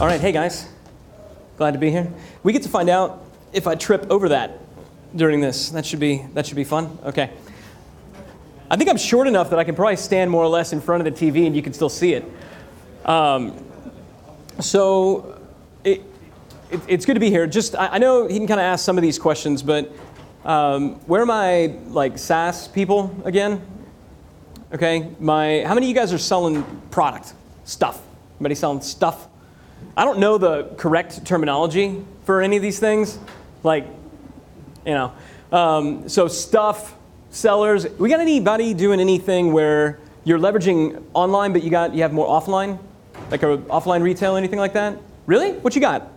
All right, hey guys. Glad to be here. We get to find out if I trip over that during this. That should be fun. Okay. I think I'm short enough that I can probably stand more or less in front of the TV and you can still see it. So it's good to be here. Just I know he can kind of ask some of these questions, but where are my like SaaS people again? Okay, how many of you guys are selling product stuff? Anybody selling stuff? I don't know the correct terminology for any of these things, like so stuff. Sellers, we got anybody doing anything where you're leveraging online, but you have more offline, like an offline retail, anything like that? Really? What you got?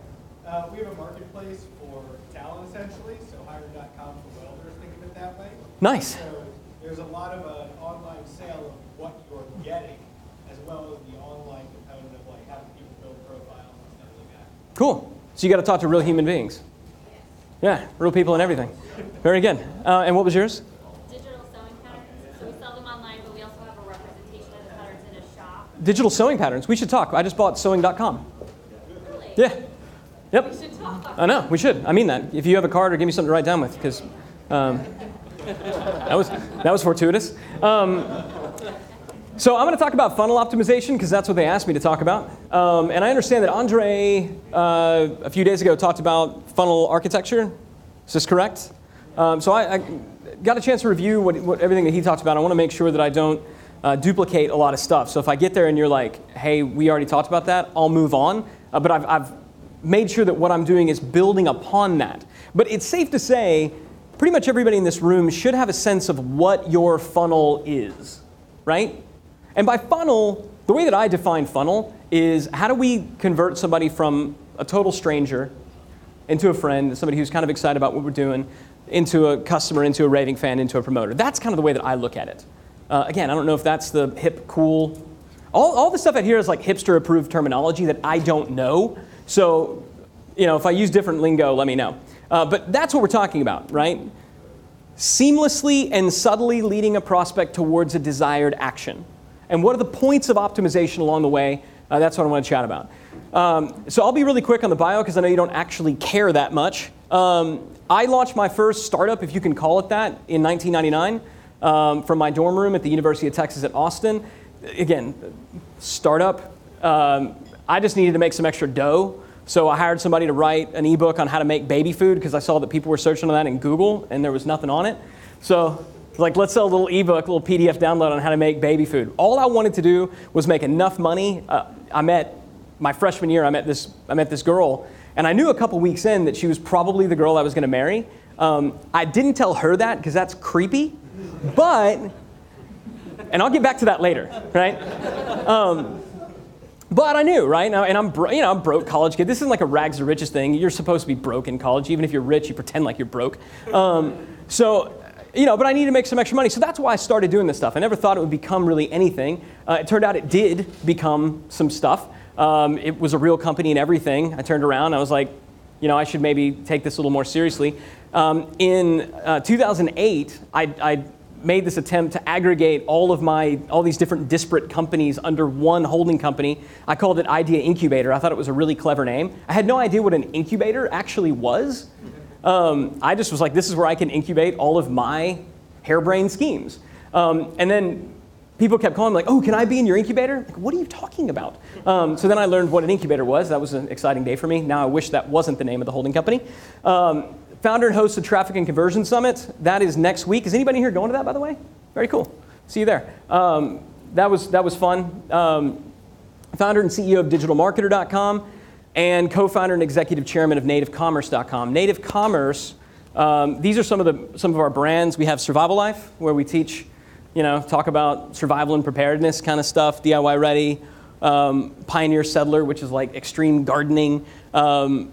We have a marketplace for talent, essentially. So hired.com for welders, think of it that way. Nice. So there's a lot of an online sale of what you're getting, as well as the online component of like having people build profiles and stuff like that. Cool. So you got to talk to real human beings. Yeah, real people and everything. Very good. And what was yours? Digital sewing patterns. We should talk. I just bought sewing.com. Really? Yeah. Yep. We should talk. I know. We should. I mean that. If you have a card or give me something to write down with, because that was fortuitous. So I'm going to talk about funnel optimization because that's what they asked me to talk about. And I understand that Andre a few days ago talked about funnel architecture. Is this correct? So I got a chance to review what everything that he talked about. I want to make sure that I don't duplicate a lot of stuff. So if I get there and you're like, hey, we already talked about that, I'll move on. But I've made sure that what I'm doing is building upon that. But it's safe to say pretty much everybody in this room should have a sense of what your funnel is, right? And by funnel, the way that I define funnel is how do we convert somebody from a total stranger into a friend, somebody who's kind of excited about what we're doing, into a customer, into a raving fan, into a promoter. That's kind of the way that I look at it. Again, I don't know if that's the hip, cool. All the stuff out here is like hipster-approved terminology that I don't know. So, if I use different lingo, let me know. But that's what we're talking about, right? Seamlessly and subtly leading a prospect towards a desired action. And what are the points of optimization along the way? That's what I want to chat about. So I'll be really quick on the bio because I know you don't actually care that much. I launched my first startup, if you can call it that, in 1999. From my dorm room at the University of Texas at Austin. Again, startup. I just needed to make some extra dough. So I hired somebody to write an ebook on how to make baby food because I saw that people were searching on that in Google and there was nothing on it. So like, let's sell a little ebook, a little PDF download on how to make baby food. All I wanted to do was make enough money. My freshman year, I met this girl and I knew a couple weeks in that she was probably the girl I was gonna marry. I didn't tell her that because that's creepy. And I'll get back to that later, right? But I knew, right? Now, and I'm broke college kid. This isn't like a rags to riches thing. You're supposed to be broke in college. Even if you're rich, you pretend like you're broke. But I needed to make some extra money. So that's why I started doing this stuff. I never thought it would become really anything. It turned out it did become some stuff. It was a real company and everything. I turned around. I was like, I should maybe take this a little more seriously. In 2008, I made this attempt to aggregate all these different disparate companies under one holding company. I called it Idea Incubator. I thought it was a really clever name. I had no idea what an incubator actually was. I just was like, this is where I can incubate all of my harebrained schemes. And then people kept calling me like, oh, can I be in your incubator? Like, what are you talking about? So then I learned what an incubator was. That was an exciting day for me. Now I wish that wasn't the name of the holding company. Founder and host of Traffic and Conversion Summit. That is next week. Is anybody here going to that, by the way? Very cool. See you there. That was fun. Founder and CEO of DigitalMarketer.com and co-founder and executive chairman of NativeCommerce.com. Native Commerce, these are some of our brands. We have Survival Life, where we teach, talk about survival and preparedness kind of stuff, DIY Ready, Pioneer Settler, which is like extreme gardening, and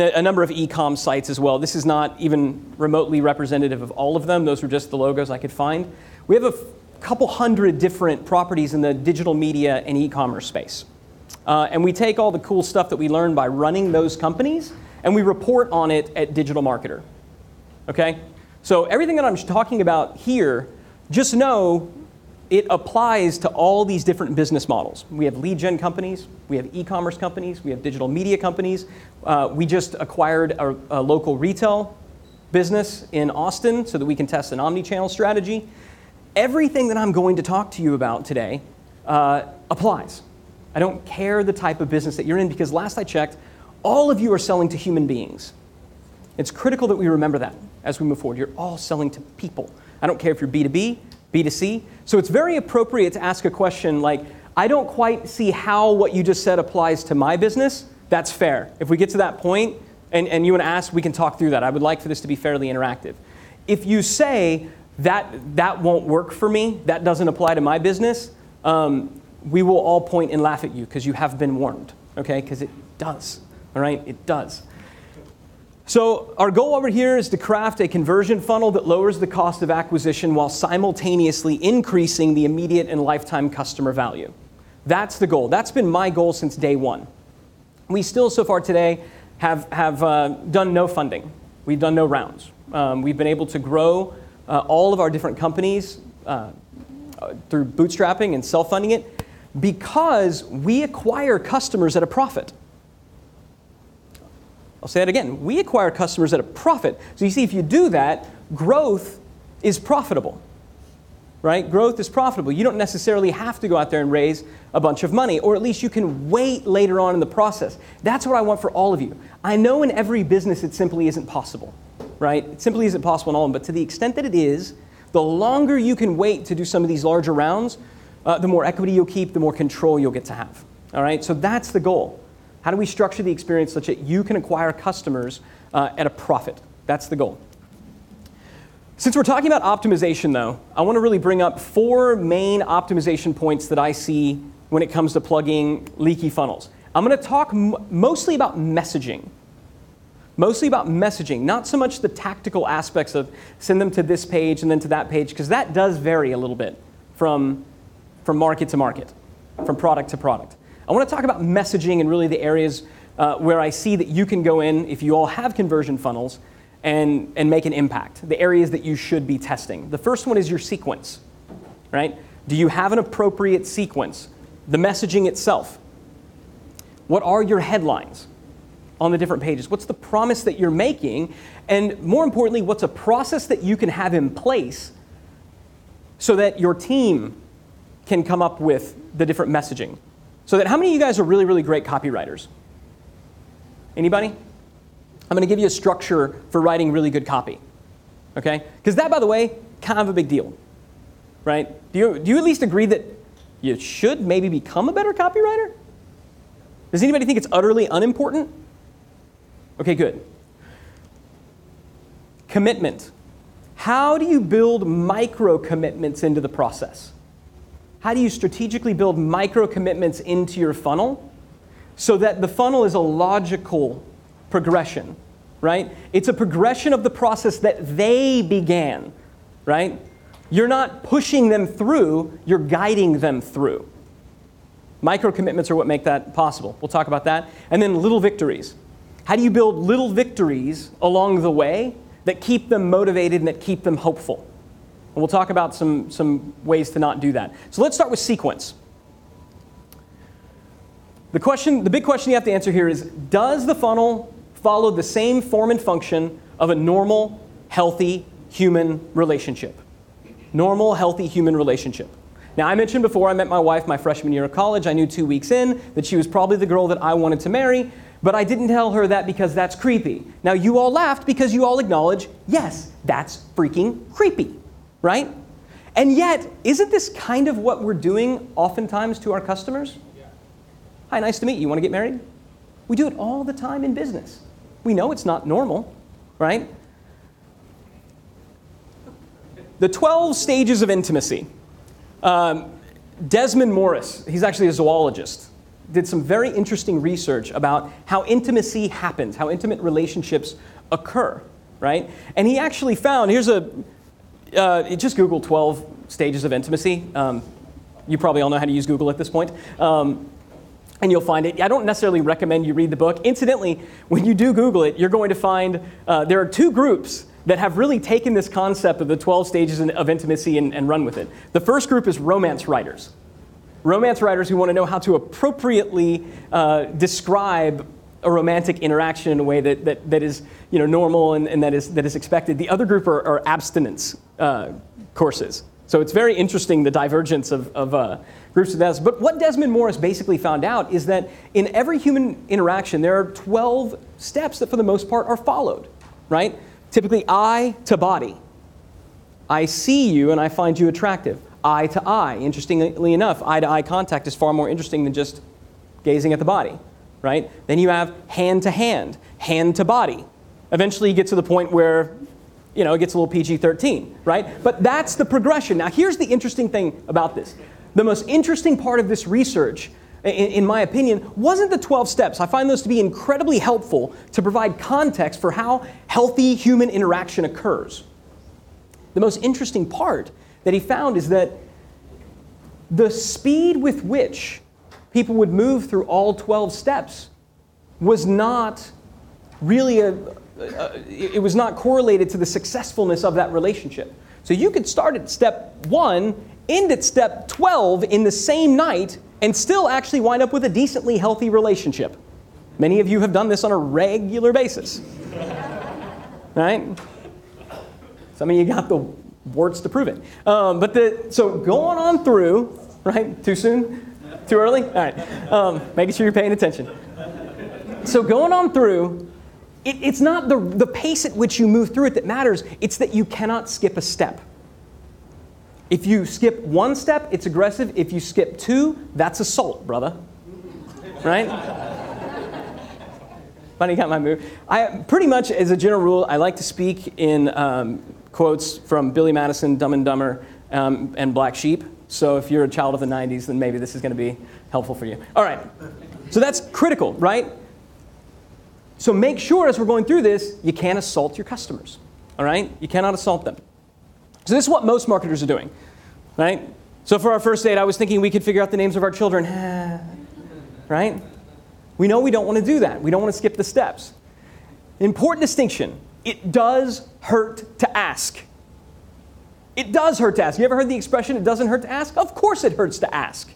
a number of e-com sites as well. This is not even remotely representative of all of them. Those were just the logos I could find. We have a couple hundred different properties in the digital media and e-commerce space. And we take all the cool stuff that we learn by running those companies, and we report on it at Digital Marketer. Okay? So everything that I'm talking about here, just know it applies to all these different business models. We have lead gen companies, we have e-commerce companies, we have digital media companies. We just acquired a local retail business in Austin so that we can test an omni-channel strategy. Everything that I'm going to talk to you about today applies. I don't care the type of business that you're in, because last I checked, all of you are selling to human beings. It's critical that we remember that as we move forward. You're all selling to people. I don't care if you're B2B, B2C. So it's very appropriate to ask a question like, I don't quite see how what you just said applies to my business. That's fair. If we get to that point and you want to ask, we can talk through that. I would like for this to be fairly interactive. If you say, that won't work for me, that doesn't apply to my business, we will all point and laugh at you because you have been warned, okay? Because it does, all right? It does. So our goal over here is to craft a conversion funnel that lowers the cost of acquisition while simultaneously increasing the immediate and lifetime customer value. That's the goal. That's been my goal since day one. We still, so far today, have done no funding. We've done no rounds. We've been able to grow all of our different companies through bootstrapping and self-funding it, because we acquire customers at a profit. I'll say that again. We acquire customers at a profit. So you see, if you do that, growth is profitable, right? Growth is profitable. You don't necessarily have to go out there and raise a bunch of money, or at least you can wait later on in the process. That's what I want for all of you. I know in every business it simply isn't possible, right? It simply isn't possible in all of them, but to the extent that it is, the longer you can wait to do some of these larger rounds, the more equity you'll keep, the more control you'll get to have. All right, so that's the goal. How do we structure the experience such that you can acquire customers at a profit? That's the goal. Since we're talking about optimization, though, I want to really bring up four main optimization points that I see when it comes to plugging leaky funnels. I'm going to talk mostly about messaging. Mostly about messaging, not so much the tactical aspects of send them to this page and then to that page, because that does vary a little bit from market to market, from product to product. I want to talk about messaging and really the areas where I see that you can go in, if you all have conversion funnels, and make an impact, the areas that you should be testing. The first one is your sequence, right? Do you have an appropriate sequence? The messaging itself. What are your headlines on the different pages? What's the promise that you're making? And more importantly, what's a process that you can have in place so that your team can come up with the different messaging? So that, how many of you guys are really, really great copywriters? Anybody? I'm going to give you a structure for writing really good copy, okay? Because that, by the way, kind of a big deal, right? Do you at least agree that you should maybe become a better copywriter? Does anybody think it's utterly unimportant? Okay, good. Commitment. How do you build micro commitments into the process? How do you strategically build micro commitments into your funnel so that the funnel is a logical progression, right? It's a progression of the process that they began, right? You're not pushing them through, you're guiding them through. Micro commitments are what make that possible. We'll talk about that. And then little victories. How do you build little victories along the way that keep them motivated and that keep them hopeful? And we'll talk about some ways to not do that. So let's start with sequence. The big question you have to answer here is, does the funnel follow the same form and function of a normal, healthy human relationship? Normal, healthy human relationship. Now, I mentioned before, I met my wife my freshman year of college. I knew 2 weeks in that she was probably the girl that I wanted to marry. But I didn't tell her that because that's creepy. Now, you all laughed because you all acknowledge, yes, that's freaking creepy, right? And yet, isn't this kind of what we're doing oftentimes to our customers? Yeah. Hi, nice to meet you. You want to get married? We do it all the time in business. We know it's not normal, right? The 12 stages of intimacy. Desmond Morris, he's actually a zoologist, did some very interesting research about how intimacy happens, how intimate relationships occur, right? And he actually found, here's a, just Google 12 stages of intimacy. You probably all know how to use Google at this point. And you'll find it. I don't necessarily recommend you read the book. Incidentally, when you do Google it, you're going to find there are two groups that have really taken this concept of the 12 stages of intimacy and run with it. The first group is romance writers. Romance writers who want to know how to appropriately describe a romantic interaction in a way that is, you know, normal and that is expected. The other group are abstinence courses. So it's very interesting, the divergence of groups of that. But what Desmond Morris basically found out is that in every human interaction, there are 12 steps that for the most part are followed, right? Typically, eye to body. I see you and I find you attractive. Eye to eye. Interestingly enough, eye to eye contact is far more interesting than just gazing at the body, right? Then you have hand to hand, hand to body. Eventually you get to the point where, you know, it gets a little PG-13, right? But that's the progression. Now here's the interesting thing about this. The most interesting part of this research, in my opinion, wasn't the 12 steps. I find those to be incredibly helpful to provide context for how healthy human interaction occurs. The most interesting part that he found is that the speed with which people would move through all 12 steps was not really it was not correlated to the successfulness of that relationship. So you could start at step 1, end at step 12 in the same night, and still actually wind up with a decently healthy relationship. Many of you have done this on a regular basis, right? Some of you got the warts to prove it. So going on through, right? Too soon? Too early? All right. Making sure you're paying attention. So going on through, it's not the pace at which you move through it that matters. It's that you cannot skip a step. If you skip one step, it's aggressive. If you skip 2, that's assault, brother. Right? Funny, got my move. I pretty much, as a general rule, I like to speak in quotes from Billy Madison, Dumb and Dumber, and Black Sheep. So if you're a child of the 90s, then maybe this is going to be helpful for you. All right. So that's critical, right? So make sure as we're going through this, you can't assault your customers. All right? You cannot assault them. So this is what most marketers are doing, right? So for our first date, I was thinking we could figure out the names of our children, right? We know we don't want to do that. We don't want to skip the steps. Important distinction. It does hurt to ask. It does hurt to ask. You ever heard the expression, it doesn't hurt to ask? Of course it hurts to ask.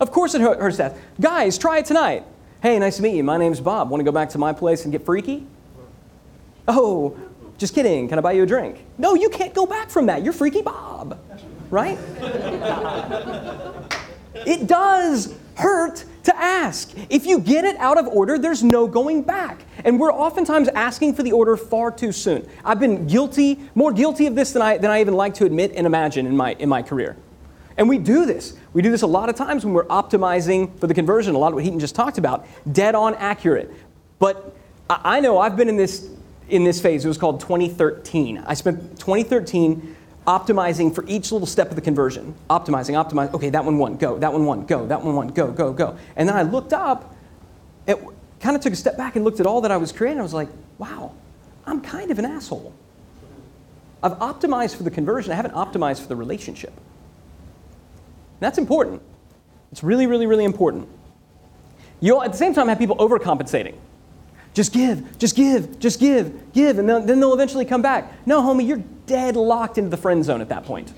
Of course it hurts to ask. Guys, try it tonight. Hey, nice to meet you. My name's Bob. Want to go back to my place and get freaky? Oh, just kidding. Can I buy you a drink? No, you can't go back from that. You're Freaky Bob, right? It does hurt to ask. If you get it out of order, there's no going back. And we're oftentimes asking for the order far too soon. I've been more guilty of this than I even like to admit and imagine in my career. And we do this. We do this a lot of times when we're optimizing for the conversion, a lot of what Heaton just talked about, dead on accurate. But I know I've been in this phase. It was called 2013. I spent 2013 optimizing for each little step of the conversion. Optimizing. Okay, that one won, go. That one won, go. That one won, go, go, go. And then I looked up, it kind of took a step back and looked at all that I was creating. I was like, wow, I'm kind of an asshole. I've optimized for the conversion. I haven't optimized for the relationship. And that's important. It's really, really, really important. You'll, at the same time, have people overcompensating. Just give, just give, just give, give, and then they'll eventually come back. No, homie, you're dead locked into the friend zone at that point,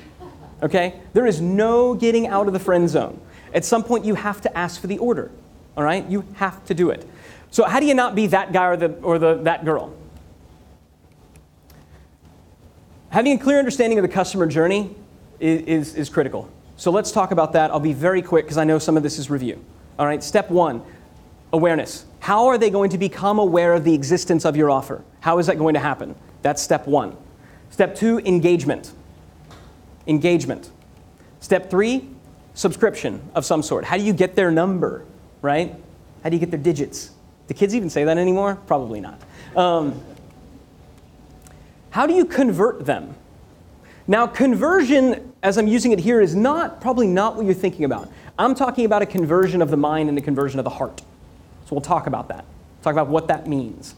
okay? There is no getting out of the friend zone. At some point, you have to ask for the order, all right? You have to do it. So how do you not be that guy or that girl? Having a clear understanding of the customer journey is critical. So let's talk about that. I'll be very quick because I know some of this is review, all right? Step 1. Awareness. How are they going to become aware of the existence of your offer? How is that going to happen? That's step 1. Step 2, engagement. Engagement. Step 3, subscription of some sort. How do you get their number, right? How do you get their digits? Do kids even say that anymore? Probably not. How do you convert them? Now, conversion, as I'm using it here, is probably not what you're thinking about. I'm talking about a conversion of the mind and a conversion of the heart. So we'll talk about that. Talk about what that means.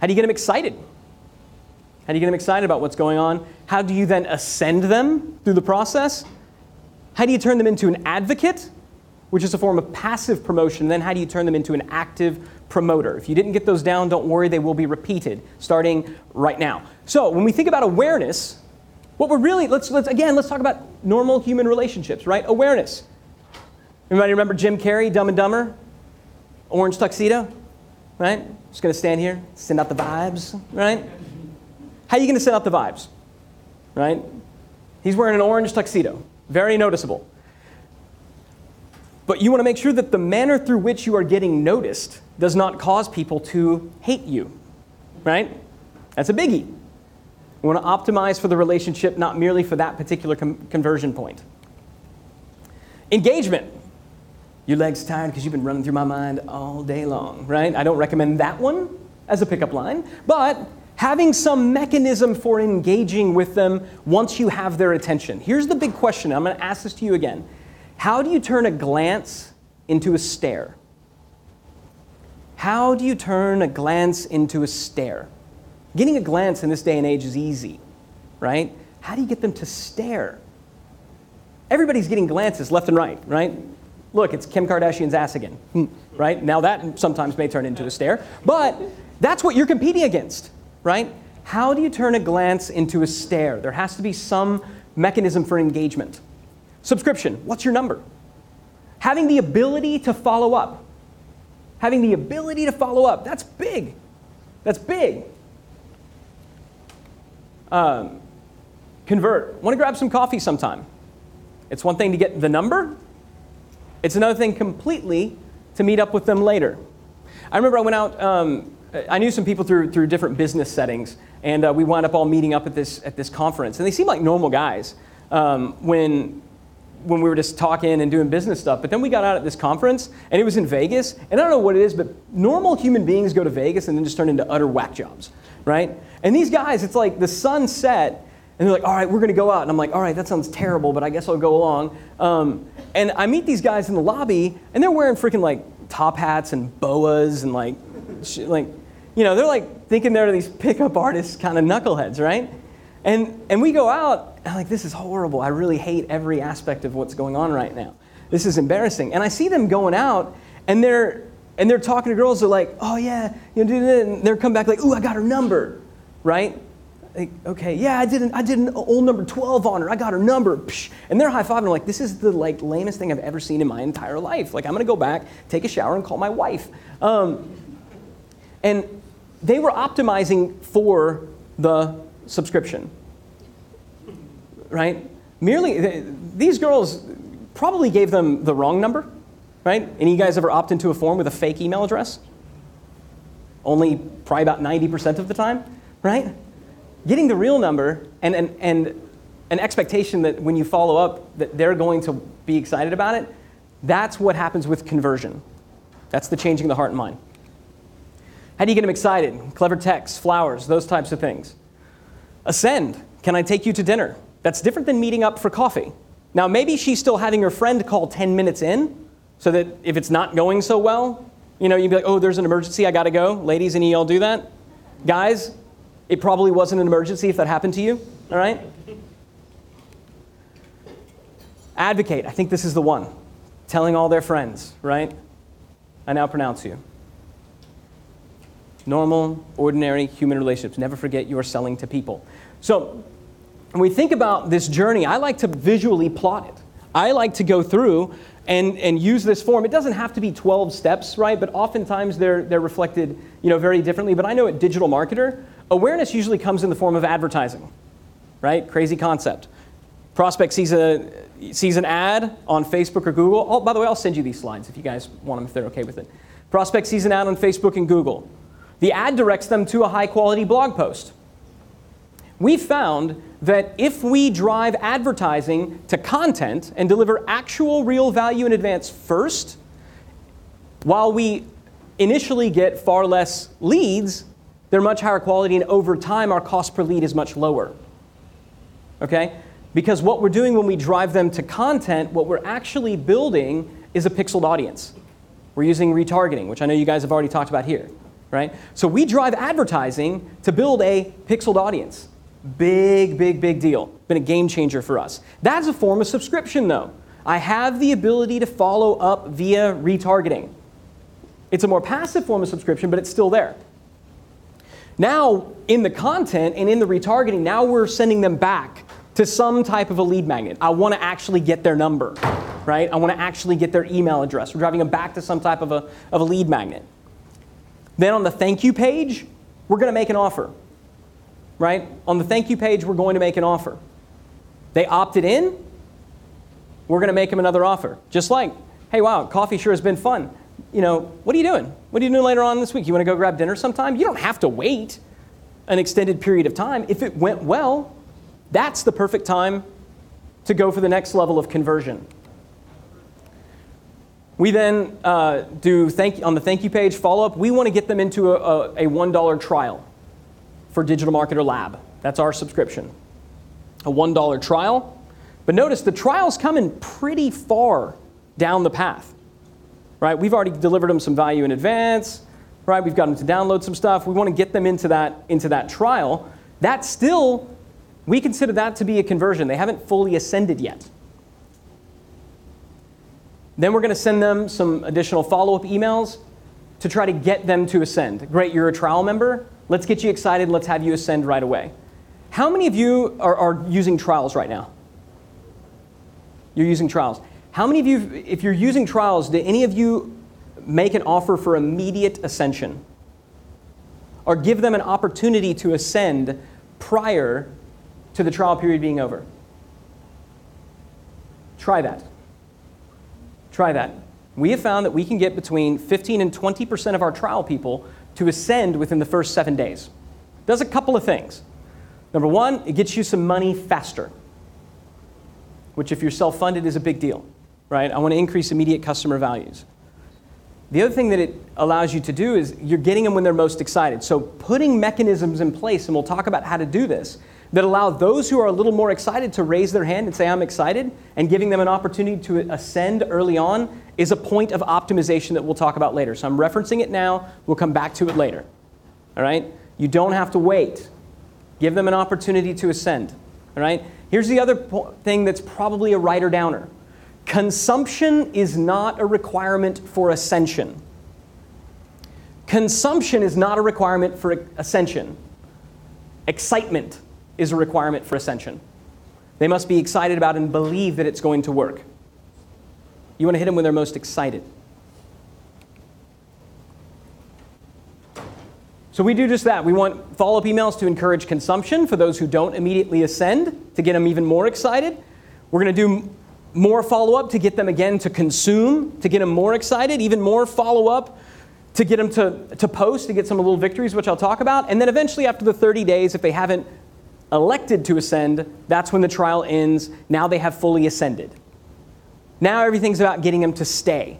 How do you get them excited? How do you get them excited about what's going on? How do you then ascend them through the process? How do you turn them into an advocate, which is a form of passive promotion? Then how do you turn them into an active promoter. If you didn't get those down, don't worry, they will be repeated starting right now. So when we think about awareness, what we're really, let's talk about normal human relationships, right? Awareness. Everybody remember Jim Carrey, Dumb and Dumber? Orange tuxedo, right? Just gonna stand here, send out the vibes, right? How are you gonna send out the vibes, right? He's wearing an orange tuxedo, very noticeable. But you wanna make sure that the manner through which you are getting noticed does not cause people to hate you, right? That's a biggie. We want to optimize for the relationship, not merely for that particular conversion point. Engagement. Your leg's tired because you've been running through my mind all day long, right? I don't recommend that one as a pickup line, but having some mechanism for engaging with them once you have their attention. Here's the big question. I'm going to ask this to you again. How do you turn a glance into a stare? How do you turn a glance into a stare? Getting a glance in this day and age is easy, right? How do you get them to stare? Everybody's getting glances left and right, right? Look, it's Kim Kardashian's ass again, right? Now that sometimes may turn into a stare, but that's what you're competing against, right? How do you turn a glance into a stare? There has to be some mechanism for engagement. Subscription, what's your number? Having the ability to follow up. Having the ability to follow up, that's big. That's big. Convert. Want to grab some coffee sometime? It's one thing to get the number. It's another thing completely to meet up with them later. I remember I went out. I knew some people through different business settings, and we wound up all meeting up at this conference. And they seemed like normal guys when we were just talking and doing business stuff. But then we got out at this conference, and it was in Vegas. And I don't know what it is, but normal human beings go to Vegas and then just turn into utter whack jobs, right? And these guys, it's like the sun set, and they're like, all right, we're going to go out. And I'm like, all right, that sounds terrible, but I guess I'll go along. And I meet these guys in the lobby, and they're wearing freaking like top hats and boas and like, you know, they're like thinking they're these pickup artists kind of knuckleheads, right? And we go out, and I'm like, this is horrible. I really hate every aspect of what's going on right now. This is embarrassing. And I see them going out, and they're talking to girls. They're like, oh yeah, you know, and they're coming back like, ooh, I got her number. Right? Like, okay, yeah, I did an old number 12 on her. I got her number. Psh, and they're high-fiving. Like, this is the like lamest thing I've ever seen in my entire life. Like, I'm gonna go back, take a shower, and call my wife. And they were optimizing for the subscription, right? Merely, these girls probably gave them the wrong number, right? Any of you guys ever opt into a form with a fake email address? Only probably about 90% of the time. Right? Getting the real number and an expectation that when you follow up that they're going to be excited about it, that's what happens with conversion. That's the changing the heart and mind. How do you get them excited? Clever text, flowers, those types of things. Ascend. Can I take you to dinner? That's different than meeting up for coffee. Now, maybe she's still having her friend call 10 minutes in so that if it's not going so well, you know, you'd be like, oh, there's an emergency. I got to go. Ladies, any of y'all do that? Guys? It probably wasn't an emergency if that happened to you, all right? Advocate, I think this is the one. Telling all their friends, right? I now pronounce you. Normal, ordinary human relationships. Never forget you are selling to people. So when we think about this journey, I like to visually plot it. I like to go through and use this form. It doesn't have to be 12 steps, right? But oftentimes they're reflected, you know, very differently. But I know at Digital Marketer, awareness usually comes in the form of advertising, right? Crazy concept. Prospect sees an ad on Facebook or Google. Oh, by the way, I'll send you these slides if you guys want them, if they're okay with it. Prospect sees an ad on Facebook and Google. The ad directs them to a high-quality blog post. We found that if we drive advertising to content and deliver actual real value in advance first, while we initially get far less leads, they're much higher quality, and over time, our cost per lead is much lower, okay? Because what we're doing when we drive them to content, what we're actually building is a pixeled audience. We're using retargeting, which I know you guys have already talked about here, right? So we drive advertising to build a pixeled audience. Big, big, big deal. Been a game changer for us. That's a form of subscription, though. I have the ability to follow up via retargeting. It's a more passive form of subscription, but it's still there. Now, in the content and in the retargeting, now we're sending them back to some type of a lead magnet. I want to actually get their number, right? I want to actually get their email address. We're driving them back to some type of a lead magnet. Then on the thank you page, we're going to make an offer, right? On the thank you page, we're going to make an offer. They opted in, we're going to make them another offer. Just like, hey, wow, coffee sure has been fun. You know, what are you doing? What are you doing later on this week? You want to go grab dinner sometime? You don't have to wait an extended period of time. If it went well, that's the perfect time to go for the next level of conversion. We then on the thank you page, follow-up. We want to get them into a $1 trial for Digital Marketer Lab. That's our subscription. A $1 trial. But notice the trial's coming pretty far down the path. Right? We've already delivered them some value in advance. Right? We've got them to download some stuff. We want to get them into that trial. That's still, we consider that to be a conversion. They haven't fully ascended yet. Then we're going to send them some additional follow-up emails to try to get them to ascend. Great, you're a trial member. Let's get you excited. Let's have you ascend right away. How many of you are using trials right now? You're using trials. How many of you, if you're using trials, do any of you make an offer for immediate ascension? Or give them an opportunity to ascend prior to the trial period being over? Try that. Try that. We have found that we can get between 15 and 20% of our trial people to ascend within the first 7 days. It does a couple of things. Number one, it gets you some money faster, which if you're self-funded is a big deal, right? I want to increase immediate customer values. The other thing that it allows you to do is you're getting them when they're most excited. So putting mechanisms in place, and we'll talk about how to do this, that allow those who are a little more excited to raise their hand and say, I'm excited, and giving them an opportunity to ascend early on is a point of optimization that we'll talk about later. So I'm referencing it now. We'll come back to it later. All right? You don't have to wait. Give them an opportunity to ascend. All right? Here's the other thing that's probably a writer-downer. Consumption is not a requirement for ascension. Consumption is not a requirement for ascension. Excitement is a requirement for ascension. They must be excited about and believe that it's going to work. You want to hit them when they're most excited. So we do just that. We want follow-up emails to encourage consumption for those who don't immediately ascend, to get them even more excited. We're going to do more follow-up to get them again to consume, to get them more excited, even more follow-up to get them to post, to get some little victories, which I'll talk about. And then eventually after the 30 days, if they haven't elected to ascend, that's when the trial ends. Now they have fully ascended. Now everything's about getting them to stay.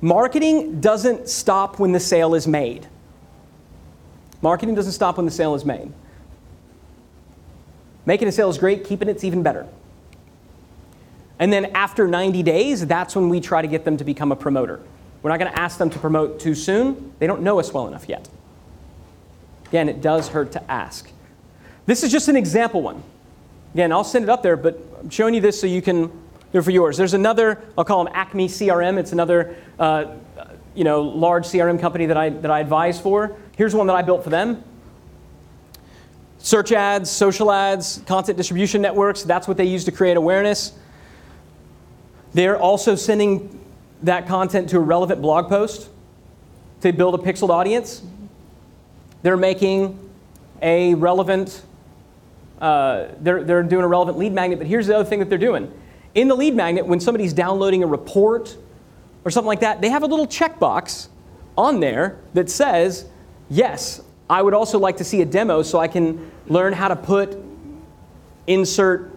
Marketing doesn't stop when the sale is made. Marketing doesn't stop when the sale is made. Making a sale is great. Keeping it's even better. And then after 90 days, that's when we try to get them to become a promoter. We're not going to ask them to promote too soon. They don't know us well enough yet. Again, it does hurt to ask. This is just an example one. Again, I'll send it up there, but I'm showing you this so you can do it for yours. There's another, I'll call them Acme CRM. It's another large CRM company that I advise for. Here's one that I built for them. Search ads, social ads, content distribution networks, that's what they use to create awareness. They're also sending that content to a relevant blog post to build a pixeled audience. They're making a relevant, they're doing a relevant lead magnet, but here's the other thing that they're doing. In the lead magnet, when somebody's downloading a report or something like that, they have a little checkbox on there that says, yes, I would also like to see a demo so I can learn how to put insert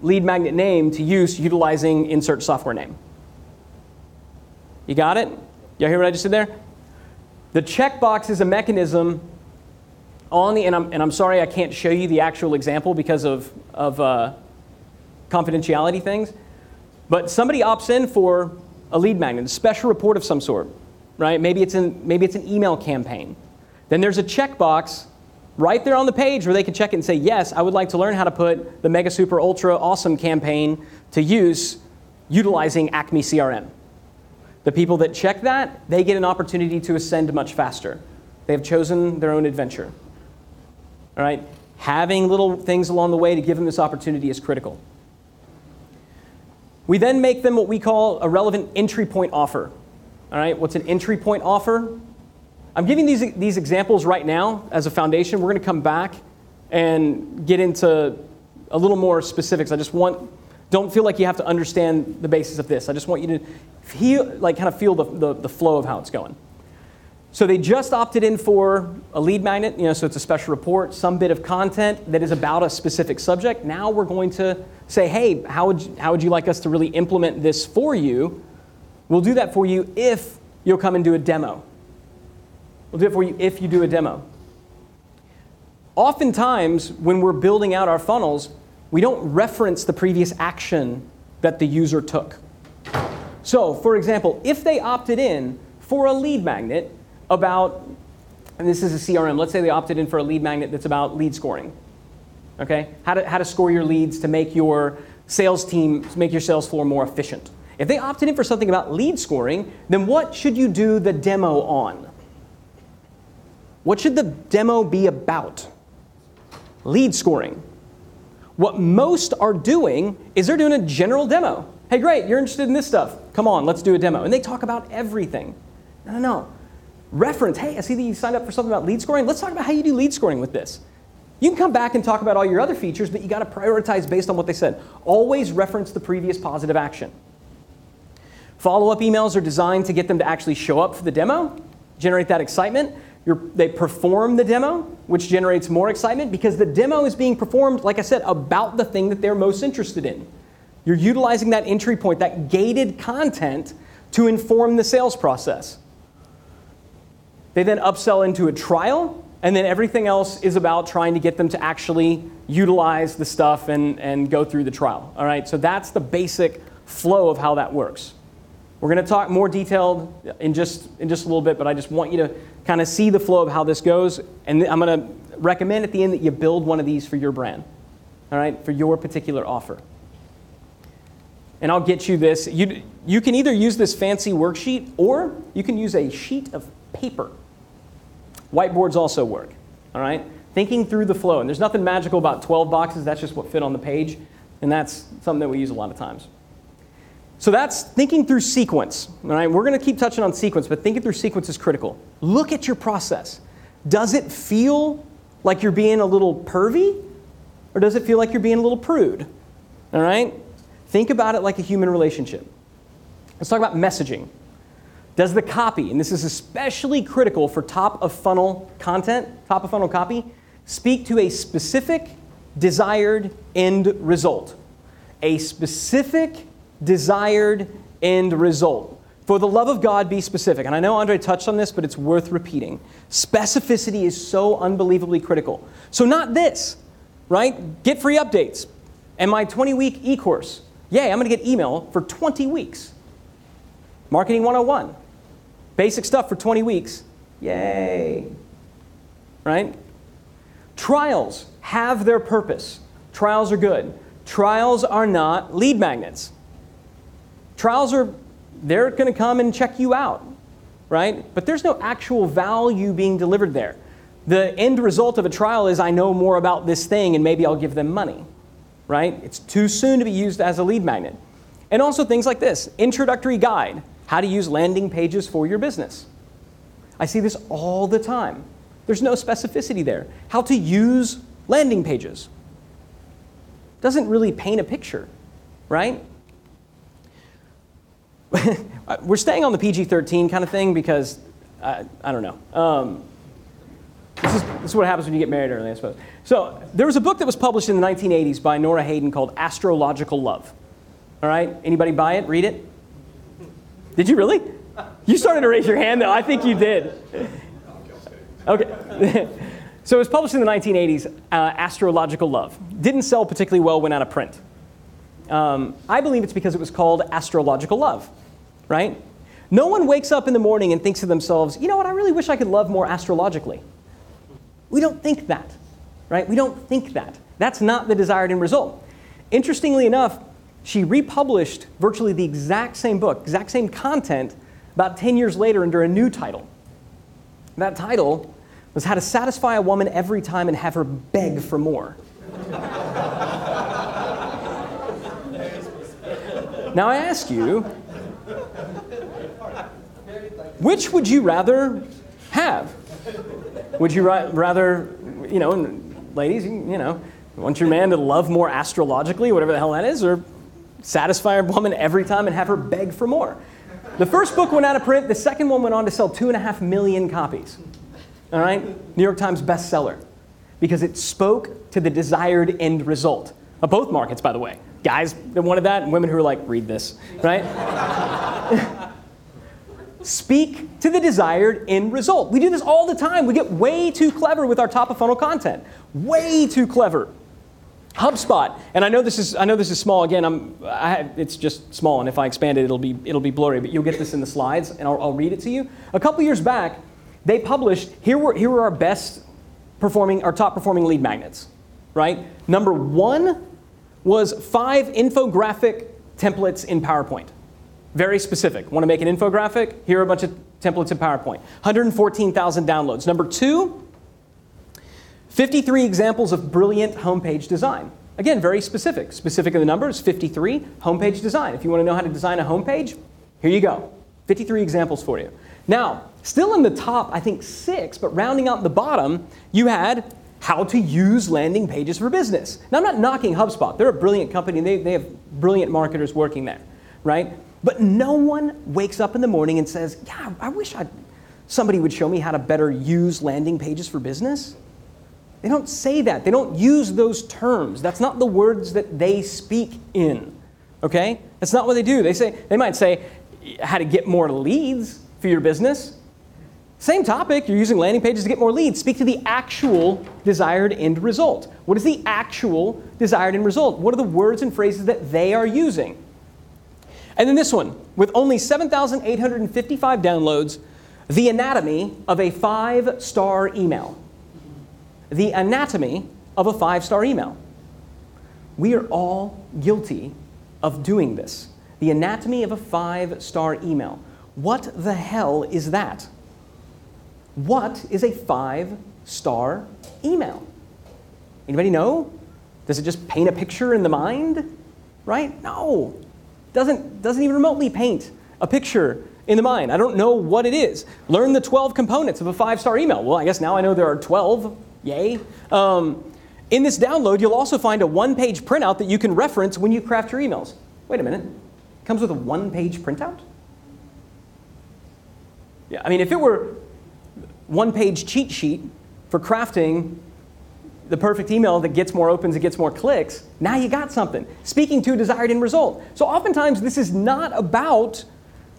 lead magnet name to use utilizing insert software name. You got it? Y'all hear what I just did there? The checkbox is a mechanism on the, and I'm sorry I can't show you the actual example because of confidentiality things, but somebody opts in for a lead magnet, a special report of some sort, right? Maybe it's an email campaign. Then there's a checkbox right there on the page where they can check it and say, yes, I would like to learn how to put the Mega Super Ultra Awesome campaign to use utilizing Acme CRM. The people that check that, they get an opportunity to ascend much faster. They have chosen their own adventure. All right? Having little things along the way to give them this opportunity is critical. We then make them what we call a relevant entry point offer. All right, what's an entry point offer? I'm giving these examples right now as a foundation. We're going to come back and get into a little more specifics. I just want, don't feel like you have to understand the basis of this. I just want you to feel, like, kind of feel the flow of how it's going. So they just opted in for a lead magnet, you know, so it's a special report, some bit of content that is about a specific subject. Now we're going to say, hey, how would you like us to really implement this for you? We'll do that for you if you'll come and do a demo. We'll do it for you if you do a demo. Oftentimes, when we're building out our funnels, we don't reference the previous action that the user took. So, for example, if they opted in for a lead magnet about, and this is a CRM, let's say they opted in for a lead magnet that's about lead scoring. Okay? How to score your leads to make your sales team, make your sales floor more efficient. If they opted in for something about lead scoring, then what should you do the demo on? What should the demo be about? Lead scoring. What most are doing is they're doing a general demo. Hey, great, you're interested in this stuff. Come on, let's do a demo. And they talk about everything. No. Reference, hey, I see that you signed up for something about lead scoring. Let's talk about how you do lead scoring with this. You can come back and talk about all your other features, but you got to prioritize based on what they said. Always reference the previous positive action. Follow-up emails are designed to get them to actually show up for the demo, generate that excitement. They perform the demo, which generates more excitement because the demo is being performed, like I said, about the thing that they're most interested in. You're utilizing that entry point, that gated content, to inform the sales process. They then upsell into a trial, and then everything else is about trying to get them to actually utilize the stuff and go through the trial. All right, so that's the basic flow of how that works. We're going to talk more detailed in just a little bit, but I just want you to kind of see the flow of how this goes. And I'm going to recommend at the end that you build one of these for your brand, all right, for your particular offer. And I'll get you this. You can either use this fancy worksheet or you can use a sheet of paper. Whiteboards also work, all right? Thinking through the flow. And there's nothing magical about 12 boxes. That's just what fit on the page. And that's something that we use a lot of times. So that's thinking through sequence, all right? We're going to keep touching on sequence, but thinking through sequence is critical. Look at your process. Does it feel like you're being a little pervy, or does it feel like you're being a little prude, all right? Think about it like a human relationship. Let's talk about messaging. Does the copy, and this is especially critical for top-of-funnel content, top-of-funnel copy, speak to a specific desired end result? A specific desired end result. For the love of God, be specific. And I know Andre touched on this, but it's worth repeating. Specificity is so unbelievably critical. So not this, right? Get free updates. And my 20-week e-course. Yay, I'm going to get email for 20 weeks. Marketing 101. Basic stuff for 20 weeks. Yay. Right? Trials have their purpose. Trials are good. Trials are not lead magnets. Trials are, they're going to come and check you out, right? But there's no actual value being delivered there. The end result of a trial is I know more about this thing and maybe I'll give them money, right? It's too soon to be used as a lead magnet. And also things like this, introductory guide, how to use landing pages for your business. I see this all the time. There's no specificity there. How to use landing pages. Doesn't really paint a picture, right? We're staying on the PG-13 kind of thing because, I don't know. This is what happens when you get married early, I suppose. So there was a book that was published in the 1980s by Nora Hayden called Astrological Love. All right? Anybody buy it? Read it? Did you really? You started to raise your hand, though. I think you did. Okay. So it was published in the 1980s, Astrological Love. Didn't sell particularly well, went out of print. I believe it's because it was called Astrological Love, right? No one wakes up in the morning and thinks to themselves, you know what, I really wish I could love more astrologically. We don't think that, right? We don't think that. That's not the desired end result. Interestingly enough, she republished virtually the exact same book, exact same content, about 10 years later under a new title. And that title was How to Satisfy a Woman Every Time and Have Her Beg for More. Now I ask you, which would you rather have? Would you rather, you know, ladies, you know, want your man to love more astrologically, whatever the hell that is, or satisfy a woman every time and have her beg for more? The first book went out of print. The second one went on to sell 2.5 million copies. All right? New York Times bestseller. Because it spoke to the desired end result. Of both markets, by the way. Guys that wanted that and women who were like, read this, right? Speak to the desired end result. We do this all the time. We get way too clever with our top of funnel content. Way too clever. HubSpot, and I know this is small. Again, it's just small, and if I expand it, it'll be blurry. But you'll get this in the slides, and I'll read it to you. A couple years back, they published here were our top performing lead magnets, right? Number one was 5 infographic templates in PowerPoint. Very specific. Want to make an infographic? Here are a bunch of templates in PowerPoint. 114,000 downloads. Number two, 53 examples of brilliant homepage design. Again, very specific. Specific in the numbers, 53. Homepage design. If you want to know how to design a homepage, here you go. 53 examples for you. Now, still in the top, I think 6, but rounding out the bottom, you had how to use landing pages for business. Now, I'm not knocking HubSpot. They're a brilliant company, and they have brilliant marketers working there, right? But no one wakes up in the morning and says, yeah, I wish somebody would show me how to better use landing pages for business. They don't say that. They don't use those terms. That's not the words that they speak in, okay? That's not what they do. They might say how to get more leads for your business. Same topic, you're using landing pages to get more leads. Speak to the actual desired end result. What is the actual desired end result? What are the words and phrases that they are using? And then this one, with only 7,855 downloads, the anatomy of a 5-star email. The anatomy of a 5-star email. We are all guilty of doing this. The anatomy of a 5-star email. What the hell is that? What is a 5-star email? Anybody know? Does it just paint a picture in the mind? Right? No. Doesn't even remotely paint a picture in the mind. I don't know what it is. Learn the 12 components of a 5-star email. Well, I guess now I know there are 12. Yay. In this download, you'll also find a 1-page printout that you can reference when you craft your emails. Wait a minute. It comes with a 1-page printout? Yeah, I mean, if it were 1-page cheat sheet for crafting the perfect email that gets more opens, it gets more clicks, now you got something. Speaking to desired end result. So oftentimes this is not about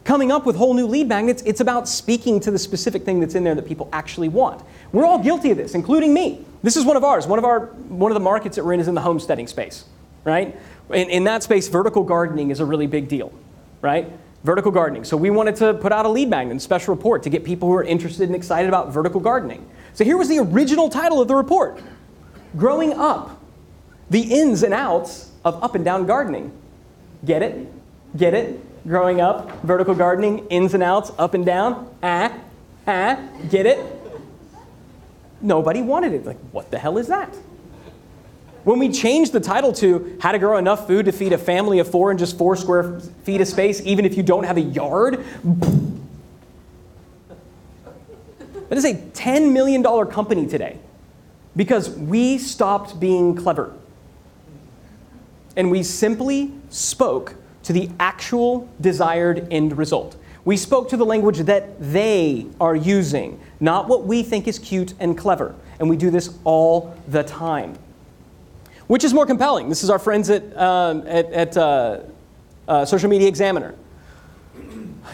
coming up with whole new lead magnets, it's about speaking to the specific thing that's in there that people actually want. We're all guilty of this, including me. This is one of ours. One of the markets that we're in is in the homesteading space, right? In that space, vertical gardening is a really big deal, right? Vertical gardening. So we wanted to put out a lead magnet, a special report to get people who are interested and excited about vertical gardening. So here was the original title of the report. Growing Up, the Ins and Outs of Up and Down Gardening. Get it? Get it? Growing up, vertical gardening, ins and outs, up and down. Get it? Nobody wanted it. Like, what the hell is that? When we changed the title to How to Grow Enough Food to Feed a Family of 4 in just 4 square feet of space, even if you don't have a yard. That is a $10 million company today because we stopped being clever. And we simply spoke to the actual desired end result. We spoke to the language that they are using, not what we think is cute and clever. And we do this all the time. Which is more compelling? This is our friends at Social Media Examiner.